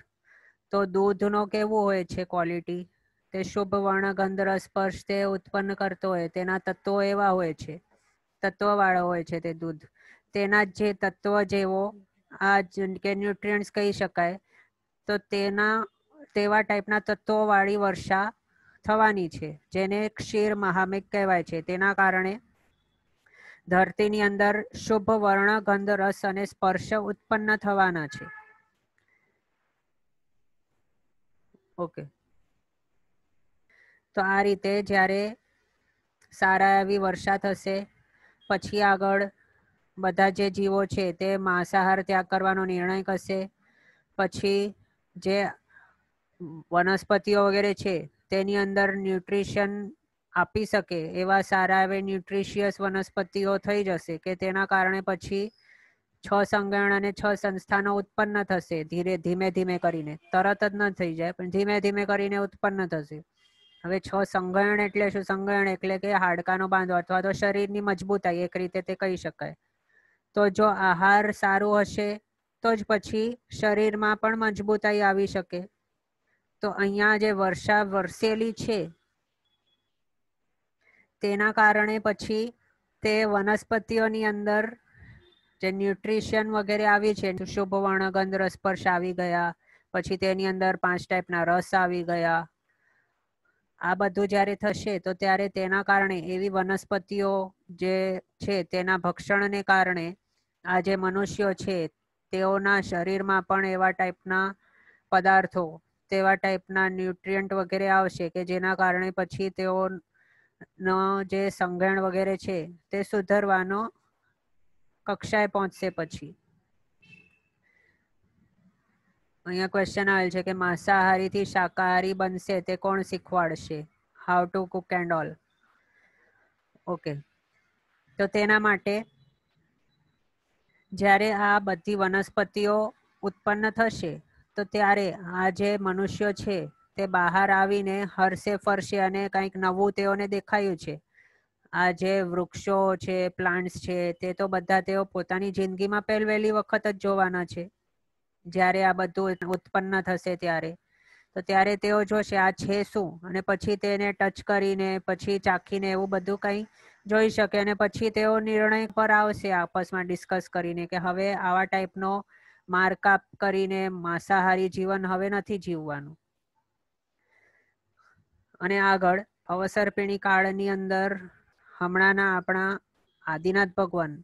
તો દૂધનો કેવું હોય છે ક્વોલિટી? તે શુભ વર્ણ ગંધ રસ સ્પર્શ તે ઉત્પન્ન કરતો હોય, તેના તત્વો એવા હોય છે, તત્વવાળો હોય છે તે દૂધ. તેના જે તત્વ જેવો આ કે ન્યુટ્રિયન્ટ્સ કહી શકાય, તો તેના તેવા ટાઈપના તત્વોવાળી વર્ષા થવાની છે જેને ક્ષીર મહામેઘ કહેવાય છે. તેના કારણે ધરતીની અંદર શુભ વર્ણ ગંધ રસ અને સ્પર્શ ઉત્પન્ન થવાના છે. ઓકે, તો આ રીતે જ્યારે સારા એવી વર્ષા થશે પછી આગળ બધા જે જીવો છે તે માંસાહાર ત્યાગ કરવાનો નિર્ણય કરશે. પછી જે વનસ્પતિઓ વગેરે છે તેની અંદર ન્યુટ્રિશન આપી શકે એવા સારા એવા ન્યુટ્રિશિયસ વનસ્પતિઓ થઈ જશે કે તેના કારણે પછી 6 સંગણ અને 6 સંસ્થાનો ઉત્પન્ન થશે. ધીમે ધીમે કરીને, તરત જ ન થઈ જાય પણ ધીમે ધીમે કરીને ઉત્પન્ન થશે. હવે 6 સંગણ એટલે શું? સંગણ એટલે કે હાડકાનો બાંધો અથવા તો શરીરની મજબૂતાઈ, એક રીતે તે કહી શકાય. તો જો આહાર સારું હશે તો જ પછી શરીરમાં પણ મજબૂતાઈ આવી શકે. તો અહીંયા જે વર્ષા વરસેલી છે તેના કારણે પછી તે વનસ્પતિઓની અંદર જે ન્યુટ્રિશન વગેરે આવી છે, શુભ વર્ણ ગંધ રસ સ્પર્શ આવી ગયા, પછી તેની અંદર 5 ટાઈપના રસ આવી ગયા. આ બધું જ્યારે થશે તો ત્યારે તેના કારણે એવી વનસ્પતિઓ જે છે તેના ભક્ષણને કારણે આ જે મનુષ્યો છે તેઓના શરીરમાં પણ એવા ટાઈપના પદાર્થો, તેવા ટાઈપના ન્યુટ્રિયન્ટ વગેરે આવશે કે જેના કારણે પછી તેઓનો જે સંઘણ વગેરે છે તે સુધરવાનો કક્ષાએ પહોંચશે. પછી અહીંયા ક્વેશ્ચન આવેલ છે કે માંસાહારીથી શાકાહારી બનશે તે કોણ શીખવાડશે? How to cook and all. Okay, તો તેના માટે જ્યારે આ બધી વનસ્પતિઓ ઉત્પન્ન થશે તો ત્યારે આ જે મનુષ્યો છે તે બહાર આવીને હરશે ફરશે અને કંઈક નવું તેઓને દેખાયું છે. આ જે વૃક્ષો છે, પ્લાન્ટ્સ છે તે તો બધા તેઓ પોતાની જિંદગીમાં પહેલી વખત જ જોવાના છે. જ્યારે આ બધું ઉત્પન્ન થશે ત્યારે તો ત્યારે તેઓ જોશે આ છે શું, અને પછી તેને ટચ કરીને, પછી ચાખીને એવું બધું કંઈ જોઈ શકે, અને પછી તેઓ નિર્ણય પર આવશે આપસમાં ડિસ્કસ કરીને કે હવે આવા ટાઈપનો મારકાપ કરીને માંસાહારી જીવન હવે નથી જીવવાનું. અને આગળ અવસર્પિણી કાળની અંદર હમણાંના આપણા આદિનાથ ભગવાન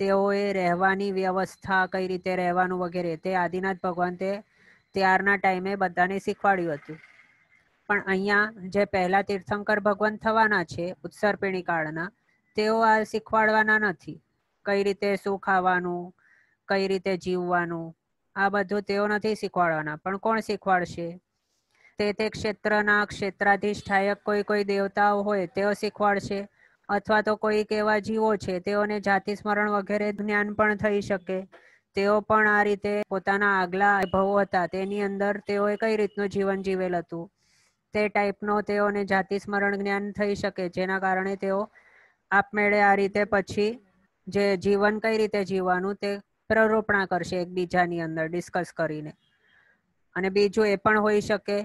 તેઓએ રહેવાની વ્યવસ્થા, કઈ રીતે રહેવાનું વગેરે તે આદિનાથ ભગવાન તે ત્યારના ટાઈમે બધાને શીખવાડ્યું હતું. પણ અહીંયા જે પહેલા તીર્થંકર ભગવાન થવાના છે ઉત્સર્પિણી કાળના, તેઓ આ શીખવાડવાના નથી. કઈ રીતે શું ખાવાનું, કઈ રીતે જીવવાનું, આ બધું તેઓ નથી શીખવાડવાના. પણ કોણ શીખવાડશે? તે ક્ષેત્રના ક્ષેત્રાધિષ્ઠાયક કોઈ દેવતાઓ હોય તેઓ શીખવાડશે, અથવા તો કોઈ એવા જીવો છે તેઓને જાતિ સ્મરણ વગેરે જ્ઞાન પણ થઈ શકે. તેઓ પણ આ રીતે પોતાના આગલા અનુભવો હતા તેની અંદર તેઓએ કઈ રીતનું જીવન જીવેલ હતું તે ટાઈપનો તેઓને જાતિ સ્મરણ જ્ઞાન થઈ શકે, જેના કારણે તેઓ આપમેળે આ રીતે પછી જે જીવન કઈ રીતે જીવવાનું તે પ્રરોપણા કરશે એકબીજાની અંદર ડિસ્કસ કરીને. અને બીજું એ પણ હોઈ શકે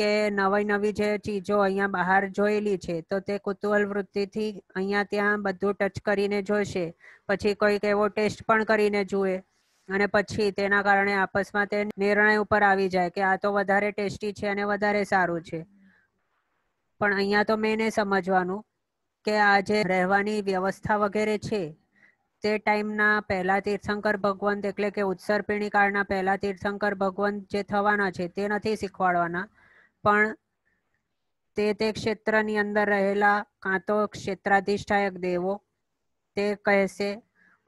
કે નવી નવી જે ચીજો અહીંયા બહાર જોયેલી છે તો તે કુતૂહલ વૃત્તિથી અહીંયા ત્યાં બધું ટચ કરીને જોશે, પછી કોઈક એવો ટેસ્ટ પણ કરીને જુએ, અને પછી તેના કારણે આપસમાં તે નિર્ણય ઉપર આવી જાય કે આ તો વધારે ટેસ્ટી છે અને વધારે સારું છે. પણ અહીંયા તો મેં એને સમજવાનું કે આ જે રહેવાની વ્યવસ્થા વગેરે છે તે ટાઈમના પહેલા તીર્થંકર ભગવંત એટલે કે ઉત્સર્પિણી કાળના પહેલા તીર્થંકર ભગવંત જે થવાના છે તે નથી શીખવાડવાના. પણ તે ક્ષેત્રની અંદર રહેલા કાં તો ક્ષેત્રાધિષ્ઠાયક દેવો તે કહેશે,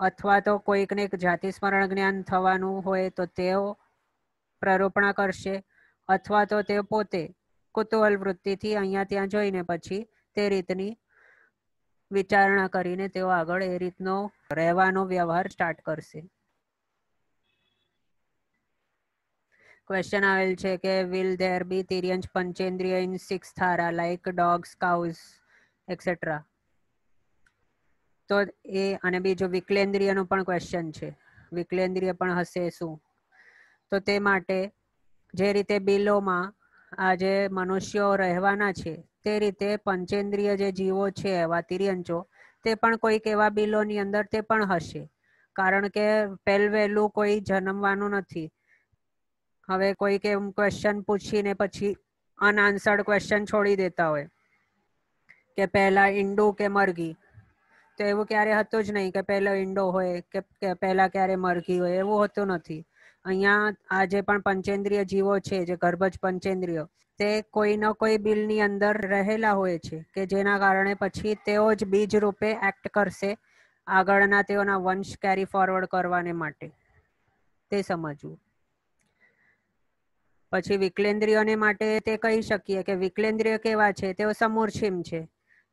અથવા તો કોઈકને જાતિ સ્મરણ જ્ઞાન થવાનું હોય તો તેઓ પ્રરોપણા કરશે, અથવા તો તે પોતે કુતૂહલ વૃત્તિથી અહીંયા ત્યાં જોઈને પછી તે રીતની વિચારણા કરીને તેઓ આગળ એ રીતનો રહેવાનો વ્યવહાર સ્ટાર્ટ કરશે. ક્વેશ્ચન આવેલ છે કે will there be તિર્યંચ પંચેન્દ્રિય in 6th hara like dogs, cows, etc. તો એ અને બીજો વિકલેન્દ્રિયનો પણ ક્વેશ્ચન છે. વિકલેન્દ્રિય પણ હશે શું? તો તે માટે જે રીતે બિલોમાં આ જે મનુષ્યો રહેવાના છે તે રીતે પંચેન્દ્રિય જે જીવો છે એવા તિર્યંચો તે પણ કોઈક એવા બિલોની અંદર તે પણ હશે, કારણ કે પહેલું કોઈ જન્મવાનું નથી. હવે કોઈક એમ ક્વેશ્ચન પૂછીને પછી अनआंसर्ड क्वेश्चन छोड़ी देता हुए के पहला इंडो के मरगी तो एवो क्यारे हतुज नहीं के पहला इंडो होए के पहला क्यारे मरगी होए एवो होतो नथी। अहींया आजे पण पंचेंद्रिय जीवो छे जे गर्भज पंचेंद्रिय ते कोई न कोई बिलनी अंदर रहेला होय छे के जेना कारणे पछी तेओ ज बीज रूपे एक्ट करशे आगळना तेओना वंश कैरी फॉरवर्ड करवाने माटे। ते समजवुं। पछी विकलेन्द्रियोने माटे ते कही शकीए के विकलेन्द्रिय केवा छे तेओ समूर्छिम छे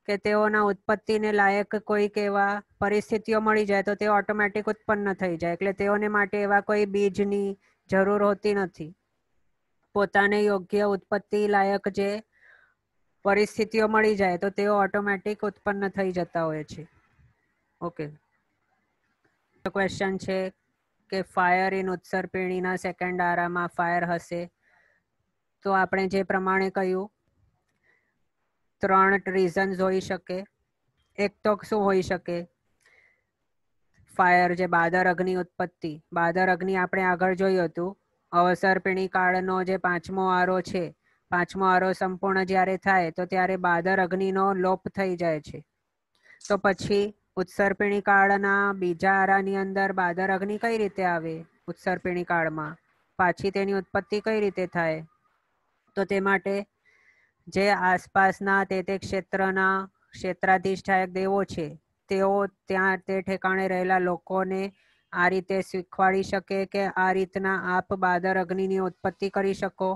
के तेओना उत्पत्तिने लायक कोई केवा परिस्थितिओ मळी जाय तो ते ऑटोमेटिक उत्पन्न थई जाय एटले तेओने माटे एवा कोई बीजनी जरूर होती नथी। पोताने योग्य उत्पत्ति लायक जे परिस्थितिओ मळी जाय तो तेओ ऑटोमेटिक उत्पन्न थई जता होय छे। ओके तो क्वेश्चन छे के फायर इन उत्सर्पिणीना सेकंड आरामा फायर हशे तो आपणे जे प्रमाणे कह्युं त्रण रीजन्स होई शके। एक तो शुं होई शके फायर जे बादर अग्नि उत्पत्ति बादर अग्नि आपणे आगळ जोयुं हतुं अवसर्पिणी काळनो जे पांचमो आरो छे पांचमो आरो संपूर्ण ज्यारे थाय तो त्यारे बादर अग्निनो लोप थई जाय छे तो पछी उत्सर्पिणी काळना बीजा आरानी अंदर बादर अग्नि कई रीते आवे उत्सर्पिणी काळमां पाछी तेनी उत्पत्ति कई रीते थाय तो ते माटे जे आसपासना ते क्षेत्रना क्षेत्राधिष्ठायक देवो छे तेओ त्यां ते ठेकाणे रहेला लोकोने आ रीते स्वीखवाड़ी शके के आ रीतना आप बादर अग्निनी उत्पत्ति करी शको।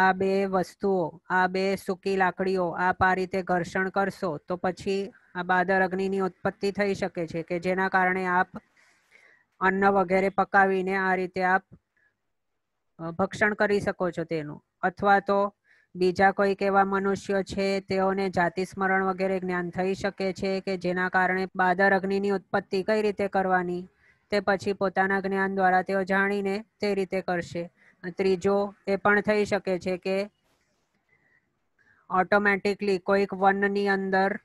आ बे वस्तुओ आ बे सूकी लाकड़ीओ आप आ रीते घर्षण करशो तो पछी आ बादर अग्निनी उत्पत्ति थई शके छे के जेना कारणे आप अन्न वगैरे पकावीने आ रीते आप भक्षण करी शको छो तेनुं अथवा तो बीजा कोई केवा मनुष्य छे तेओने जाति स्मरण वगैरे ज्ञान थई शके छे के जेना कारणे बादर अग्निनी उत्पत्ति कई रीते करवानी ते पछी पोताना ज्ञान द्वारा तेओ जाणीने ते रीते करशे। त्रीजो ए पण थई शके छे के ऑटोमेटिकली कोईक वननी अंदर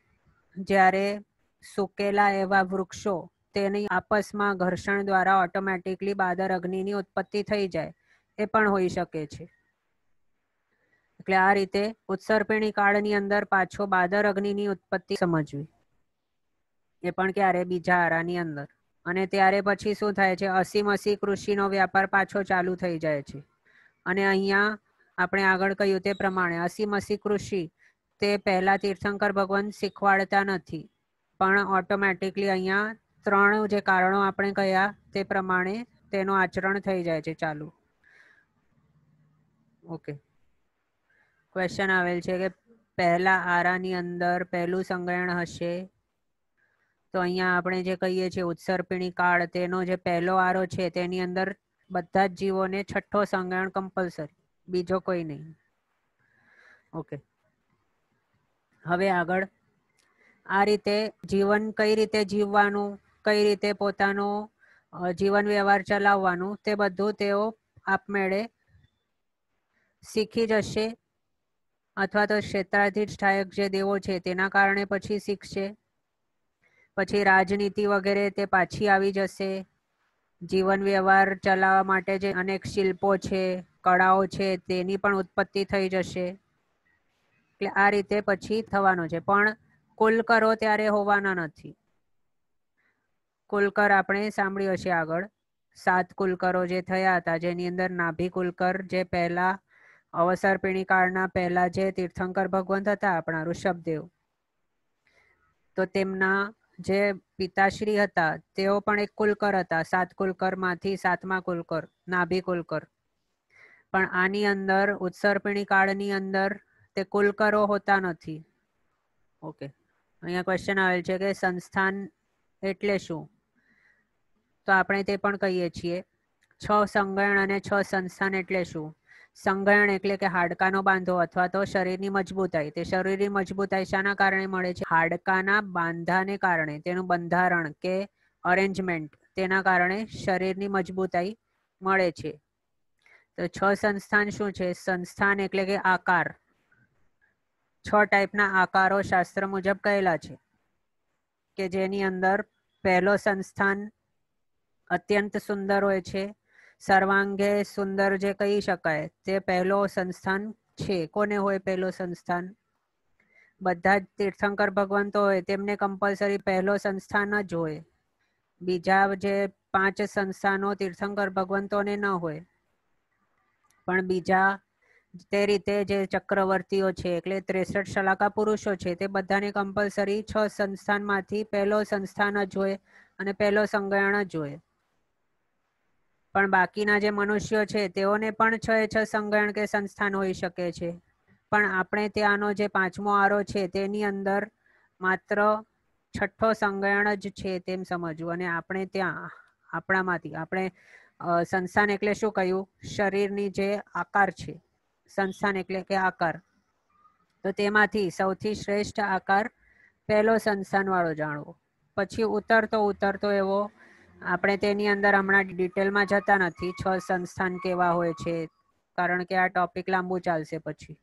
ज्यारे सुकेला एवा वृक्षो तेनी आपसमां घर्षण द्वारा ऑटोमेटिकली बादर अग्निनी उत्पत्ति थई जाय ए पण होई शके छे। એટલે આ રીતે ઉત્સર્પિણી કાળની અંદર પાછો બાદર અગ્નિની ઉત્પત્તિ સમજવી એ પણ ક્યારે બીજા આરાની અંદર અને ત્યારે પછી શું થાય છે અસી મસી કૃષિનો વ્યાપાર પાછો ચાલુ થઈ જાય છે અને અહીંયા આપણે આગળ કહ્યું તે પ્રમાણે અસી મસી કૃષિ તે પહેલા તીર્થંકર ભગવાન શીખવાડતા નથી પણ ઓટોમેટિકલી અહીંયા ત્રણ જે કારણો આપણે કહ્યા તે પ્રમાણે તેનું આચરણ થઈ જાય છે ચાલુ। ઓકે क्वेश्चन आवेल छे के पहला आरानी अंदर पहलू संग्रहण हशे तो अहींया आपणे जे कहीए छे उत्सर्पिणी काळ तेनो जे पहलो आरो छे तेनी अंदर बधा ज जीवोने छठो संग्रहण कंपलसरी बीजो कोई नहीं। ओके हवे आगळ आ रीते जीवन कई रीते जीववानुं कई रीते पोतानो जीवन व्यवहार चलाववानुं ते बधुं तेओ आपमेळे सीखी जशे अथवा तो क्षेत्राधिष्ठायक जे देवो छे तेना कारणे पछी शीखशे। पछी राजनीति वगैरे ते पाछी आवी जशे जीवन व्यवहार चलावा माटे जे अनेक शिल्पो छे कलाओ छे तेनी पण उत्पत्ति थई जशे એટલે આ રીતે પછી થવાનો છે પણ કુલ કરો ત્યારે હોવાના નથી। કુલ કર આપણે સાંભળ્યો છે આગળ 7 કુલ કરો જે થયા હતા જેની અંદર નાભી કુલ કર જે પહેલા अवसर्पिणी काळना पहला जे तीर्थंकर भगवंत हता आपणा ऋषभदेव तो तेमना जे पिताश्री हता तेओ पण एक कुलकर हता 7 कुलकरमांथी 7मा कुलकर नाभि कुलकर पण आनी अंदर उत्सर्पिणी काळनी अंदर ते कुलकरो होता नथी। ओके अहींया क्वेश्चन आवेल छे के संस्थान एटले शुं तो आपणे ते पण कहीए छीए 6 संगण अने 6 संस्थान एटले शुं। संगण એટલે કે હાડકાનો બાંધો અથવા તો શરીરની મજબૂતાઈ તે શરીરની મજબૂતાઈ શાના કારણે મળે છે હાડકાના બાંધાને કારણે તેનું બંધારણ કે અરેન્જમેન્ટ તેના કારણે શરીરની મજબૂતાઈ મળે છે। તો 6 સંસ્થાન શું છે સંસ્થાન એટલે કે આકાર 6 ટાઈપના આકારો શાસ્ત્ર મુજબ કહેલા છે કે જેની અંદર પહેલો સંસ્થાન અત્યંત સુંદર હોય છે सर्वांगे सुंदर जे कही शकाय ते पहलो संस्थान છે. કોને હોય પહેલો સંસ્થાન? બધા જ તીર્થંકર ભગવાન તો હોય તેમને કમ્પલસરી પહેલો સંસ્થાન જ હોય. બીજા જે પાંચ સંસ્થાનો તીર્થંકર ભગવંતોને ન હોય. પણ બીજા તે રીતે જે ચક્રવર્તીઓ છે એટલે 63 શલાકા પુરુષો છે તે બધાને કમ્પલસરી 6 સંસ્થાનમાંથી પહેલો સંસ્થાન જ હોય અને પહેલો સંગ્રહણ જ હોય. પણ બાકીના જે મનુષ્યો છે તેઓને પણ 6 સંગ્રહણ કે સંસ્થાન હોઈ શકે છે. પણ આપણે ત્યાંનો જે પાંચમો આરો છે તેની અંદર માત્ર 6થો સંગ્રહણ જ છે તેમ સમજવું. અને આપણે ત્યાં આપણામાંથી આપણે સંસ્થાન એટલે શું કહ્યું? શરીરની જે આકાર છે સંસ્થાન એટલે કે આકાર, તો તેમાંથી સૌથી શ્રેષ્ઠ આકાર પહેલો સંસ્થાન વાળો જાણવો. પછી ઉતરતો એવો આપણે તેની અંદર હમણાં ડિટેલમાં જતા નથી 6 સંસ્થાન કેવા હોય છે, કારણ કે આ ટોપિક લાંબુ ચાલશે પછી.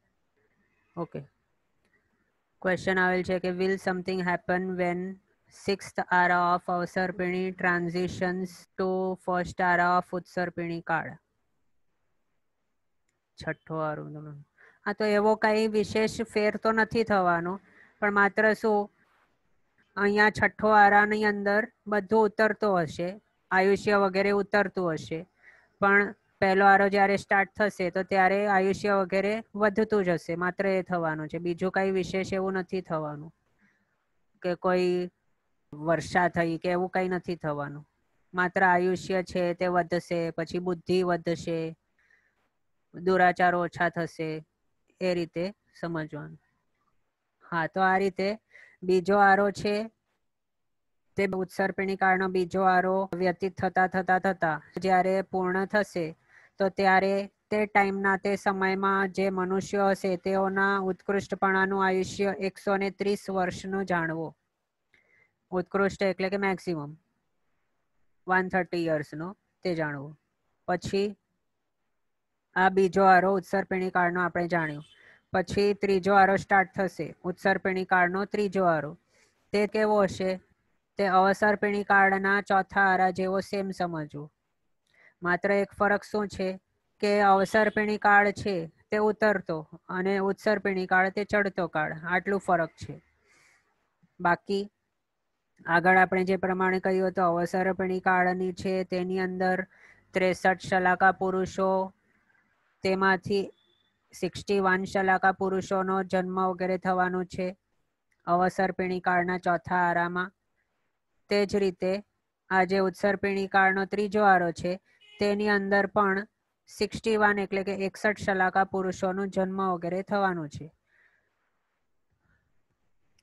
ઓકે, ક્વેશ્ચન આવેલ છે કે will something happen when 6th આરા ઓફ અવસર્પિણી ટ્રાન્ઝિશન્સ ટુ 1st આરા ઓફ ઉત્સર્પિણી કાળ? છઠ્ઠો આરો. આ તો એવો કઈ વિશેષ ફેર તો નથી થવાનો, પણ માત્ર શું અહીંયા છઠ્ઠો આરાની અંદર બધું ઉતરતો હશે, આયુષ્ય વગેરે ઉતરતું હશે. પણ પહેલો આરો જ્યારે સ્ટાર્ટ થશે તો ત્યારે આયુષ્ય વગેરે વધતું જ હશે, માત્ર એ થવાનું છે. બીજું કઈ વિશેષ એવું નથી થવાનું કે કોઈ વર્ષા થઈ કે એવું કઈ નથી થવાનું. માત્ર આયુષ્ય છે તે વધશે, પછી બુદ્ધિ વધશે, દુરાચારો ઓછા થશે, એ રીતે સમજવાનું. હા, તો આ રીતે બીજો આરો છે તે ઉત્સર્પિણી કાળનો બીજો આરો વ્યતીત થતા જ્યારે પૂર્ણ થશે તો ત્યારે તે ટાઈમના તે સમયમાં જે મનુષ્યો હશે તેઓના ઉત્કૃષ્ટપણાનું આયુષ્ય 130 વર્ષનું જાણવો. ઉત્કૃષ્ટ એટલે કે મેક્સિમમ 130 યર્સનો તે જાણવો. પછી આ બીજો આરો ઉત્સર્પિણી કાળનો આપણે જાણ્યો. પછી ત્રીજો આરો સ્ટાર્ટ થશે, ઉત્સર્પિણી કાળનો ત્રીજો આરો. તે કેવો હશે? તે અવસર્પિણી કાળના ચોથા આરા જેવો સેમ સમજવો. માત્ર એક ફરક શું છે કે અવસર્પિણી કાળ છે તે ઉતરતો અને ઉત્સર્પિણી કાળ તે ચડતો કાળ, આટલું ફરક છે. બાકી આગળ આપણે જે પ્રમાણે કહ્યું હતું અવસર્પિણી કાળની છે તેની અંદર 63 શલાકા પુરુષો, તેમાંથી 61 શલાકા પુરુષોનો જન્મ વગેરે થવાનું છે અવસર્પિણી કાળના ચોથા આરામાં. તે જ રીતે આ જે ઉત્સર્પિણી કાળનો ત્રીજો આરો છે તેની અંદર પણ 61 એટલે કે 61 શલાકા પુરુષોનું જન્મ વગેરે થવાનું છે.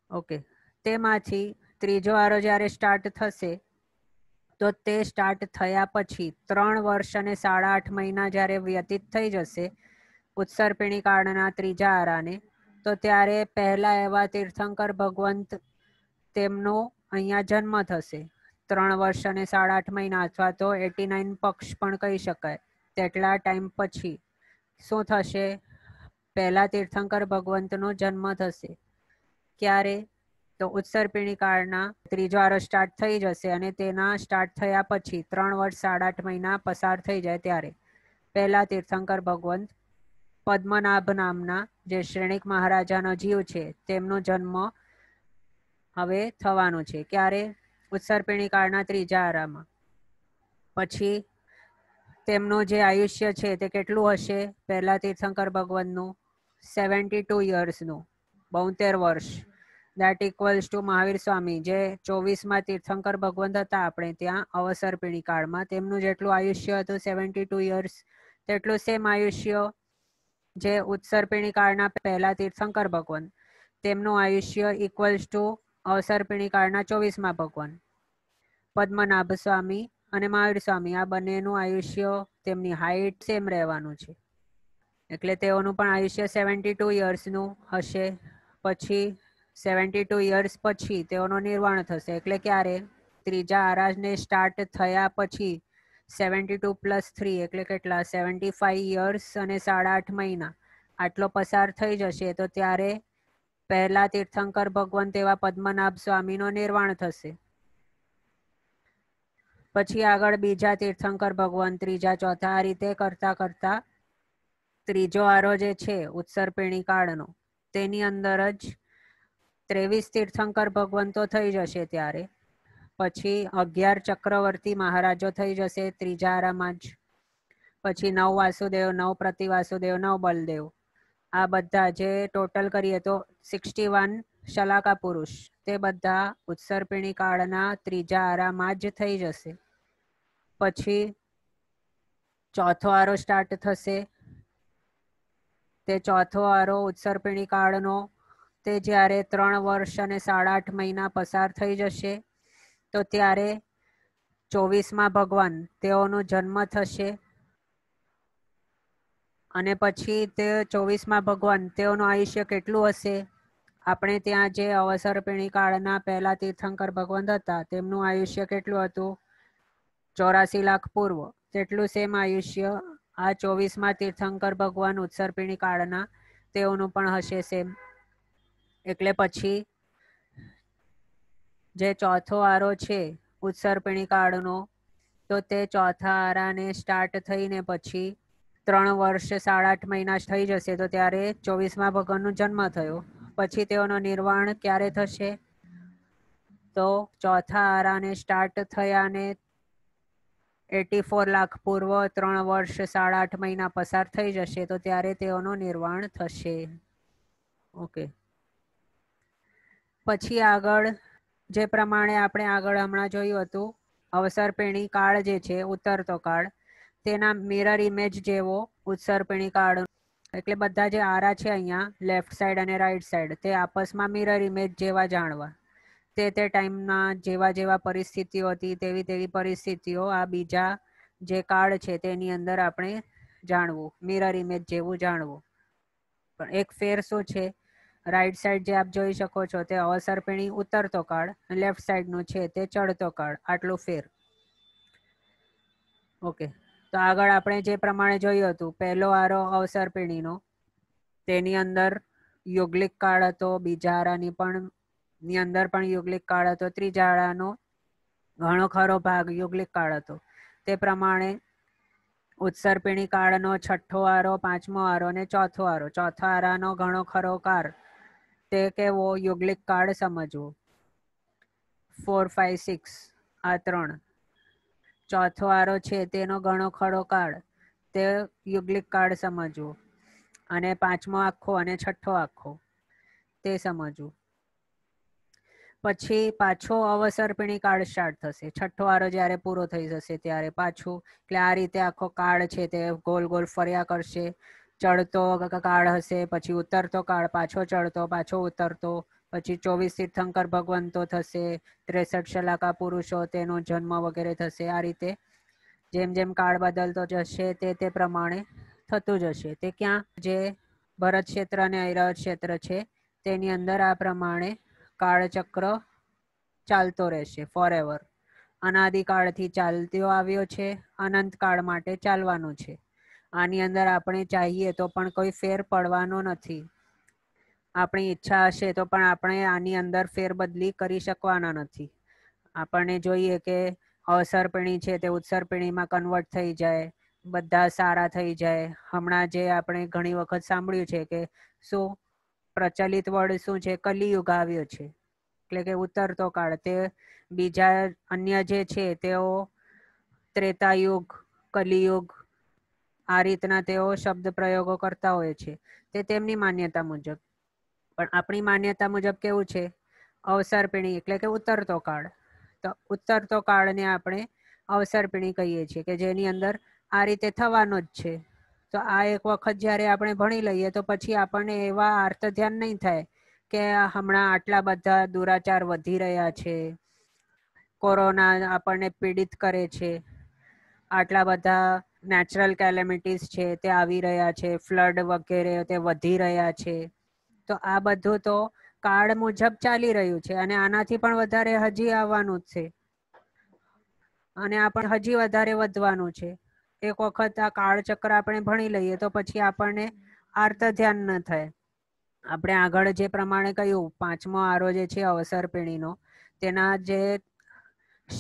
ઓકે, તેમાંથી ત્રીજો આરો જ્યારે સ્ટાર્ટ થશે તો તે સ્ટાર્ટ થયા પછી 3 વર્ષ અને 8.5 મહિના જ્યારે વ્યતીત થઈ જશે ઉત્સર્પિણી કાળના ત્રીજા આરાને, તો ત્યારે પહેલા એવા તીર્થંકર ભગવંત તેમનો અહીંયા જન્મ થશે. 3 વર્ષ અને 8.5 મહિના અથવા તો 89 પક્ષ પણ કહી શકાય તેટલા ટાઈમ પછી શું થશે? પહેલા તીર્થંકર ભગવંતનો જન્મ થશે. ક્યારે? તો ઉત્સર્પિણી કાળના ત્રીજો આરો સ્ટાર્ટ થઈ જશે અને તેના સ્ટાર્ટ થયા પછી 3 વર્ષ 8.5 મહિના પસાર થઈ જાય ત્યારે પહેલા તીર્થંકર ભગવંત પદ્મનાભ નામના જે શ્રેણિક મહારાજાનો જીવ છે તેમનો જન્મ હવે થવાનો છે. ક્યારે? ઉત્સર્પિણી કાળના ત્રીજા આરામાં. પછી તેમનું જે આયુષ્ય છે તે કેટલું હશે? પહેલા તીર્થંકર ભગવંતનું 72 યર્સનું, 72 વર્ષ. That equals to Mahavir Swami જે 24માં તીર્થંકર ભગવંત હતા આપણે ત્યાં અવસર્પિણી કાળમાં, તેમનું જેટલું આયુષ્ય હતું 72 યર્સ તેટલું સેમ આયુષ્ય જે ઉત્સર્પિણી કાળના પહેલા તીર્થંકર ભગવંત તેમનું આયુષ્ય ઇક્વલ્સ ટુ અવસર્પિણી કાળના 24માં ભગવાન પદ્મનાભ સ્વામી અને મહાવીર સ્વામી આ બંનેનું આયુષ્ય તેમની હાઇટ સેમ રહેવાનું છે એટલે તેઓનું પણ આયુષ્ય 72 યર્સનું હશે. પછી 72 યર્સ પછી તેઓનો નિર્વાણ થશે. એટલે ક્યારે? ત્રીજા આરાને સ્ટાર્ટ થયા પછી 72 + 3 એટલે કેટલા? 75 યર્સ અને 8.5 મહિના આટલો પસાર થઈ જશે તો ત્યારે પહેલા તીર્થંકર ભગવંત એવા પદ્મનાભ સ્વામીનો નિર્વાણ થશે. પછી આગળ બીજા તીર્થંકર ભગવંત ત્રીજા ચોથા આ રીતે કરતા ત્રીજો આરો જે છે ઉત્સર્પિણી કાળનો તેની અંદર જ 23 તીર્થંકર ભગવંતો થઈ જશે, ત્યારે પછી 11 ચક્રવર્તી મહારાજો થઈ જશે ત્રીજા આરામાં જ, પછી 9 વાસુદેવ, 9 પ્રતિવાસુદેવ, 9 બલદેવ, આ બધા જે ટોટલ કરીએ તો 61 શલાકા પુરુષ તે બધા ઉત્સર્પિણી કાળના ત્રીજા આરામાં જ થઈ જશે। પછી चौथो आरो स्टार्ट थशे, ते चौथो आरो उत्सर्पिणी काळनो ते ज्यारे 3 वर्ष अने 8.5 महीना पसार थई जशे तो त्यारे 24मा भगवान तेओनो जन्म थशे अने पछी ते 24मा भगवान तेओनो आयुष्य केटलुं हशे। आपणे त्यां जे अवसर्पिणी काळना पहेला तीर्थंकर भगवंत हता तेमनुं आयुष्य केटलुं हतुं? 84 लाख पूर्व तेटलुं सेम आयुष्य आ 24मा तीर्थंकर भगवान उत्सर्पिणी काळना तेओनुं पण हशे सेम। एटले पछी जे चौथो आरो छे उत्सर्पिणी काळनो तो ते चौथा आराने स्टार्ट थईने पछी 3 वर्ष 8.5 महीना थई जशे तो त्यारे 24मा भगवाननो जन्म थयो। पछी तेओनो निर्वाण क्यारे थशे? तो चौथा आराने स्टार्ट थयाने 84 लाख पूर्व 3 वर्ष 8.5 महीना पसार थई जशे तो त्यारे तेओनो निर्वाण थशे। ओके, पछी आगळ जे प्रमाणे आपणे आगळ हमणां जोयुं हतुं अवसर्पिणी काळ जे छे उतरतो काळ तेना मिरर इमेज जेवो उत्सर्पिणी काळ, एटले बधा जे आरा छे अहींया लेफ्ट साइड अने राइट साइड ते आपसमां मिरर इमेज जेवा जाणवा। ते टाइमना जेवा जेवा परिस्थितिओ हती तेवी तेवी परिस्थितिओ आ बीजा जे काळ छे तेनी अंदर आपणे जाणवू, मिरर इमेज जेवू जाणवू। पण एक फेर शुं छे? राइट साइड जे आप जोई शको छो ते अवसर्पिणी उतरतो काळ, लेफ्ट साइड नो छे ते चढ़तो काळ, आटलो फेर। ओके, तो आगळ आपणे जे प्रमाणे जोयुं हतुं पहेलो आरो अवसर्पिणीनो तेनी अंदर युगलिक काळ हतो, बीजा आरानी पण ની અંદર પણ યુગલિક કાળ હતો, ત્રીજા આરાનો ઘણો ખરો ભાગ યુગલિક કાળ હતો। તે પ્રમાણે ઉત્સર્પિણી કાળનો છઠ્ઠો આરો, પાંચમો આરો અને ચોથો આરો, ચોથા આરાનો ઘણો ખરો કાળ તે કેવો યુગલિક કાળ સમજવો। 4, 5, 6 આ 3 ચોથો આરો છે તેનો ઘણો ખરો કાળ તે યુગલિક કાળ સમજવો અને પાંચમો આખો અને છઠ્ઠો આખો તે સમજવું। પછી પાછો અવસર્પિણી કાળ સ્ટાર્ટ થશે, છઠ્ઠો આરો જ્યારે પૂરો થઈ જશે ત્યારે પાછું, એટલે આ રીતે આખો કાળ છે તે ગોલ ગોલ ફર્યા કરશે। ચડતો કાળ હશે, પછી ઉતરતો કાળ, પાછો ચડતો, પાછો ઉતરતો, પછી 24 તીર્થંકર ભગવંતો થશે, 63 શલાકા પુરુષો તેનો જન્મ વગેરે થશે। આ રીતે જેમ જેમ કાળ બદલતો જશે તે પ્રમાણે થતું જશે। તે ક્યાં જે ભરતક્ષેત્ર અને ઐરાવતક્ષેત્ર છે તેની અંદર આ પ્રમાણે काल चक्र चालतो रहेशे फॉरएवर। अनादिकाळथी चालतो आव्यो छे, अनंत काळ माटे चालवानो छे। आनी अंदर आपणे चाहीए तो पण कोई फेर पड़वानो नथी, आपणी इच्छा हशे तो पण आपणे आनी अंदर फेरबदली करी शकवाना नथी। आपणे जोईए के अवसर्पिणी छे ते उत्सर्पिणीमां कन्वर्ट थई जाए, बधा सारा थई जाए। हमणां जे आपणे घणी वखत सांभळ्युं छे के शुं प्रचलित वर्ड शू है, कलियुग आव्यो छे એટલે કે ઉતરતો કાળ। તે બીજા અન્ય જે છે તેઓ ત્રેતાયુગ, કલિયુગ આ રીતના તેઓ શબ્દ પ્રયોગો કરતા હોય છે તે તેમની માન્યતા મુજબ। પણ આપણી માન્યતા મુજબ કેવું છે? અવસર્પિણી એટલે કે ઉતરતો કાળ। તો ઉતરતો કાળને આપણે અવસર્પિણી કહીએ છીએ કે જેની અંદર આ રીતે થવાનો જ છે। तो आ एक वक्त जयरे आपणे भणी लईए तो पछी आपणे एवा आर्तध्यान नहीं थाय के हमणा आटला बधा दुराचार वधी रह्या छे, कोरोना आपणे पीड़ित करे छे, आटला बधा नेचरल केलेमिटीज छे ते आवी रह्या छे, फ्लड वगैरह ते वधी रह्या छे। तो आ बधुं तो काळ मुजब चाली रह्युं छे अने आनाथी पण वधारे हजी आववानुं छे अने आ पण हजी वधारे वधवानुं छे। एक वक्त आ काल चक्र आपणे भणी लईए तो पछी आपणे आर्तध्यान न थाय। आपणे आगळ जे प्रमाणे कह्युं पांचमो आरो जे छे अवसर्पिणीनो तेना जे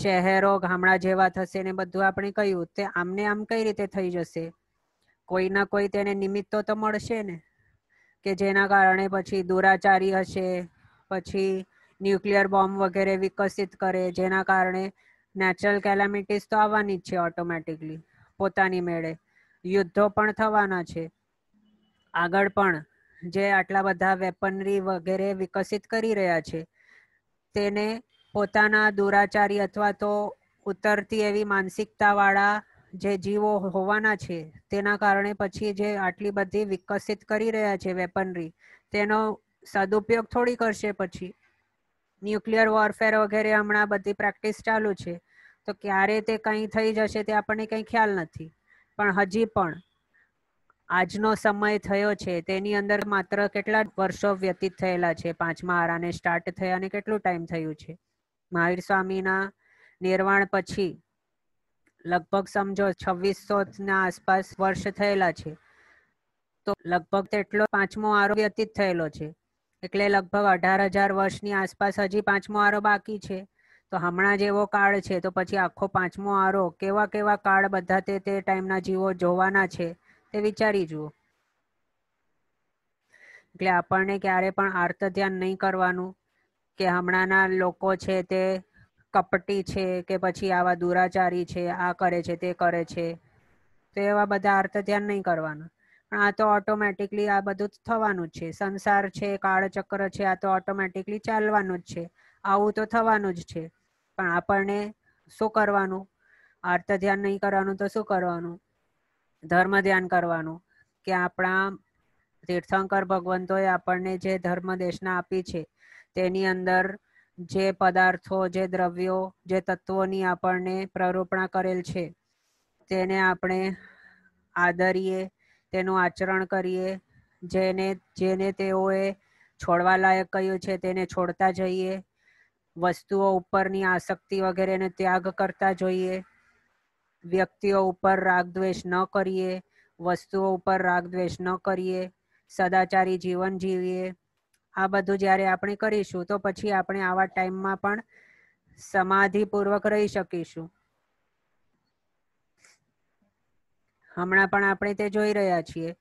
शहेरो गामडा जेवा थशे ने बधुं आपणे कह्युं ते आमने आम कई रीते थई जशे। कोई ना कोई तेने निमित्त तो मळशे ने के जेना कारणे पछी दुराचारी हशे, पछी न्यूक्लियर बॉम्ब वगैरह विकसित करे, जेना कारणे नेचरल कैलामिटीज तो आवानी छे ऑटोमेटिकली, पोतानी मेळे युद्धो पण थवाना छे। आगळ पण जे आटला बधा वेपनरी वगैरह विकसित करी रह्या छे तेने पोताना दुराचारी अथवा तो उतरती एवी मानसिकता वाळा जे जीवो होवाना छे तेना कारणे पछी जे आटली बधी विकसित करी रह्या छे वेपनरी तेनो सदुपयोग थोड़ी करशे। पछी न्यूक्लियर वॉरफेर वगैरह हमणा बधी प्रेक्टिस चालू छे तो क्यारे ते कई थई जशे ते आपणे कई ख्याल नथी, पण हजी पण आजनो समय थयो छे तेनी अंदर मात्र केटला वर्षो व्यतीत थयेला छे। पांचमा आराने स्टार्ट थयाने केटलो टाइम थयो छे? महावीर स्वामीना निर्वाण पछी लगभग समझो 2600 ना आसपास वर्ष थयेला छे, तो लगभग तेटलो पांचमो आरो व्यतीत थयेलो छे, एटले लगभग 18,000 वर्षनी आसपास हजी पांचमो आरो बाकी छे। तो हमणा जेवो काळ छे तो पछी आखो पांचमो आरो केवा केवा काळ बधा ते टाइमना जीवो जोवाना छे ते विचारी जुओ। એટલે આપણને ક્યારે પણ આર્ત ધ્યાન નહીં કરવાનું કે હમણાંના લોકો છે તે કપટી છે કે પછી આવા દુરાચારી છે, આ કરે છે તે કરે છે, તો એવા બધા આર્ત ધ્યાન નહીં કરવાના, પણ આ તો ઓટોમેટિકલી આ બધું થવાનું જ છે। સંસાર છે, કાળચક્ર છે, આ તો ઓટોમેટિકલી ચાલવાનું જ છે, આવું તો થવાનું જ છે, પણ આપણને શું કરવાનું? આર્ત ધ્યાન નહીં કરવાનું તો શું કરવાનું? धर्म ध्यान करवानुं के आपणा तीर्थंकर भगवंतोए आपणे जे धर्म देशना आपी छे तेनी अंदर जे पदार्थो, जे द्रव्यो, जे तत्वोनी आपणे प्ररूपणा करेल छे तेने आपणे आदरीए, तेनुं आचरण करीए, जेने जेने तेओए छोड़वा लायक कह्युं छे तेने छोड़ता जईए, वस्तुओ उपरनी आसक्ति वगैरेने त्याग करता जोईए, व्यक्तिओ उपर राग द्वेष न करिए, वस्तुओं पर राग द्वेष न करिए, सदाचारी जीवन जीवीए। आ बधुं ज्यारे आपणे करीशुं तो पछी आपणे आवा टाइममां पण समाधिपूर्वक रही शकीशुं। हमणां पण आपणे ते जोई रह्या छीए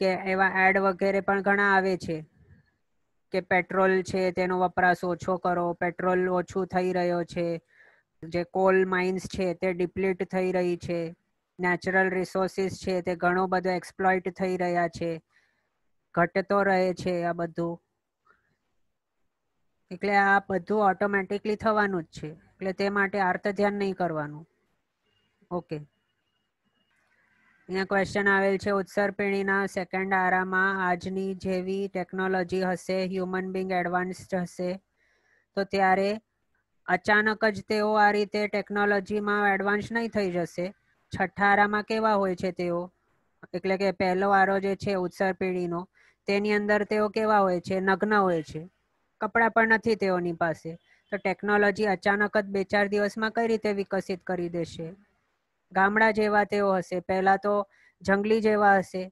के एवा एड वगैरे पण घणा आवे छे के पेट्रोल छे तेनो वपराश ओछो करो, पेट्रोल ओछुं थई रह्यो छे, जे कोल माइन्स छे ते डिप्लीट थई रही छे, नेचरल रिसोर्सिस छे ते घणो बधो एक्सप्लॉइट थई रह्या छे, घटतो रहे छे आ बधुं। એટલે આ બધું ઓટોમેટિકલી થવાનું જ છે, એટલે તે માટે આર્ત ધ્યાન નહીં કરવાનું। ઓકે, અહીંયા ક્વેશ્ચન આવેલ છે ઉત્સર્પિણીના સેકન્ડ આરામાં આજની જેવી ટેકનોલોજી હશે, હ્યુમન બીંગ એડવાન્સ્ડ હશે, તો ત્યારે अचानक ज तेओ आ रीते टेक्नोलॉजी में एडवांस नहीं थई जशे। छठा आरा में केवा होय छे तेओ, एटले के पहलो आरो जे छे उत्सर्पिणीनो तेनी अंदर तेओ केवा होय छे, नग्न होय छे, कपड़ा पण नथी तेओनी पासे, तो टेक्नोलॉजी अचानक ज 2-4 दिवस में कई रीते विकसित करी देशे। गामडा जेवा तेओ हशे, पहला तो जंगली जेवा हशे,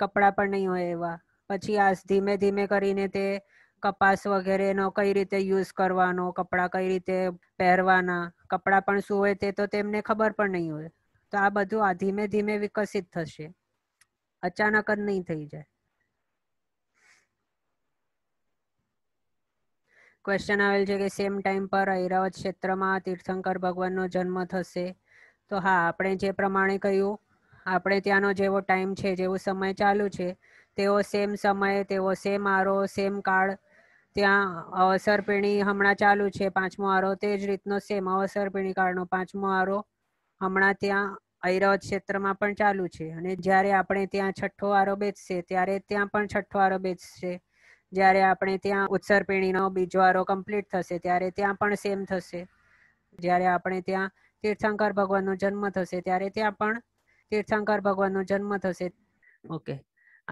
कपड़ा पण नहीं होय एवा, पछी आ धीमे धीमे करीने ते कपास वगैरह नो कई रीते यूज करवानो, कपड़ा कई रीते पहेरवाना, कपड़ा पण शुं होय ते तो तेमने खबर पण नहीं होय, तो आ बधुं आ धीमे धीमे विकसित थशे, अचानक ज नहीं थई जाय। क्वेश्चन आवेल छे के सेम टाइम पर ऐरावत क्षेत्र में तीर्थंकर भगवाननो जन्म थशे, तो हाँ आपणे जे प्रमाणे कह्युं आपणे त्यानो जेवो टाइम छे, जेवो समय चालू छे तेवो सेम समय, तेवो सेम आरो, सेम काळ। ત્યાં અવસર્પિણી હમણાં ચાલુ છે પાંચમો આરો, તે જ રીતનો સેમ અવસર્પિણી કાળનો પાંચમો આરો હમણાં ત્યાં ઐરાવત ક્ષેત્રમાં પણ ચાલુ છે, અને જ્યારે આપણે ત્યાં છઠ્ઠો આરો બેસશે ત્યારે ત્યાં પણ છઠ્ઠો આરો બેસશે, જ્યારે આપણે ત્યાં ઉત્સર્પિણીનો બીજો આરો કમ્પ્લીટ થશે ત્યારે ત્યાં પણ સેમ થશે, જ્યારે આપણે ત્યાં તીર્થંકર ભગવાનનો જન્મ થશે ત્યારે ત્યાં પણ તીર્થંકર ભગવાનનો જન્મ થશે। ઓકે,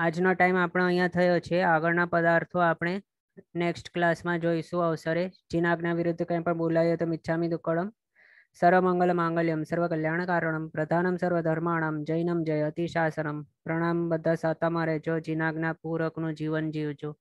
આજનો ટાઈમ આપણો અહીંયા થયો છે, આગળના પદાર્થો આપણે नेक्स्ट क्लास में जोईशु। अवसरे जिनाज्ञा विरुद्ध कहीं पर बोलाये तो मिच्छामि दुक्कडम। सर्वमंगल मांगल्यम सर्वकल्याणकारणम प्रधानम सर्वधर्माणाम जैनम जयति शासनम। प्रणाम बधा साता मारे जो जिनाज्ञा पूरकनु जीवन जीवजो।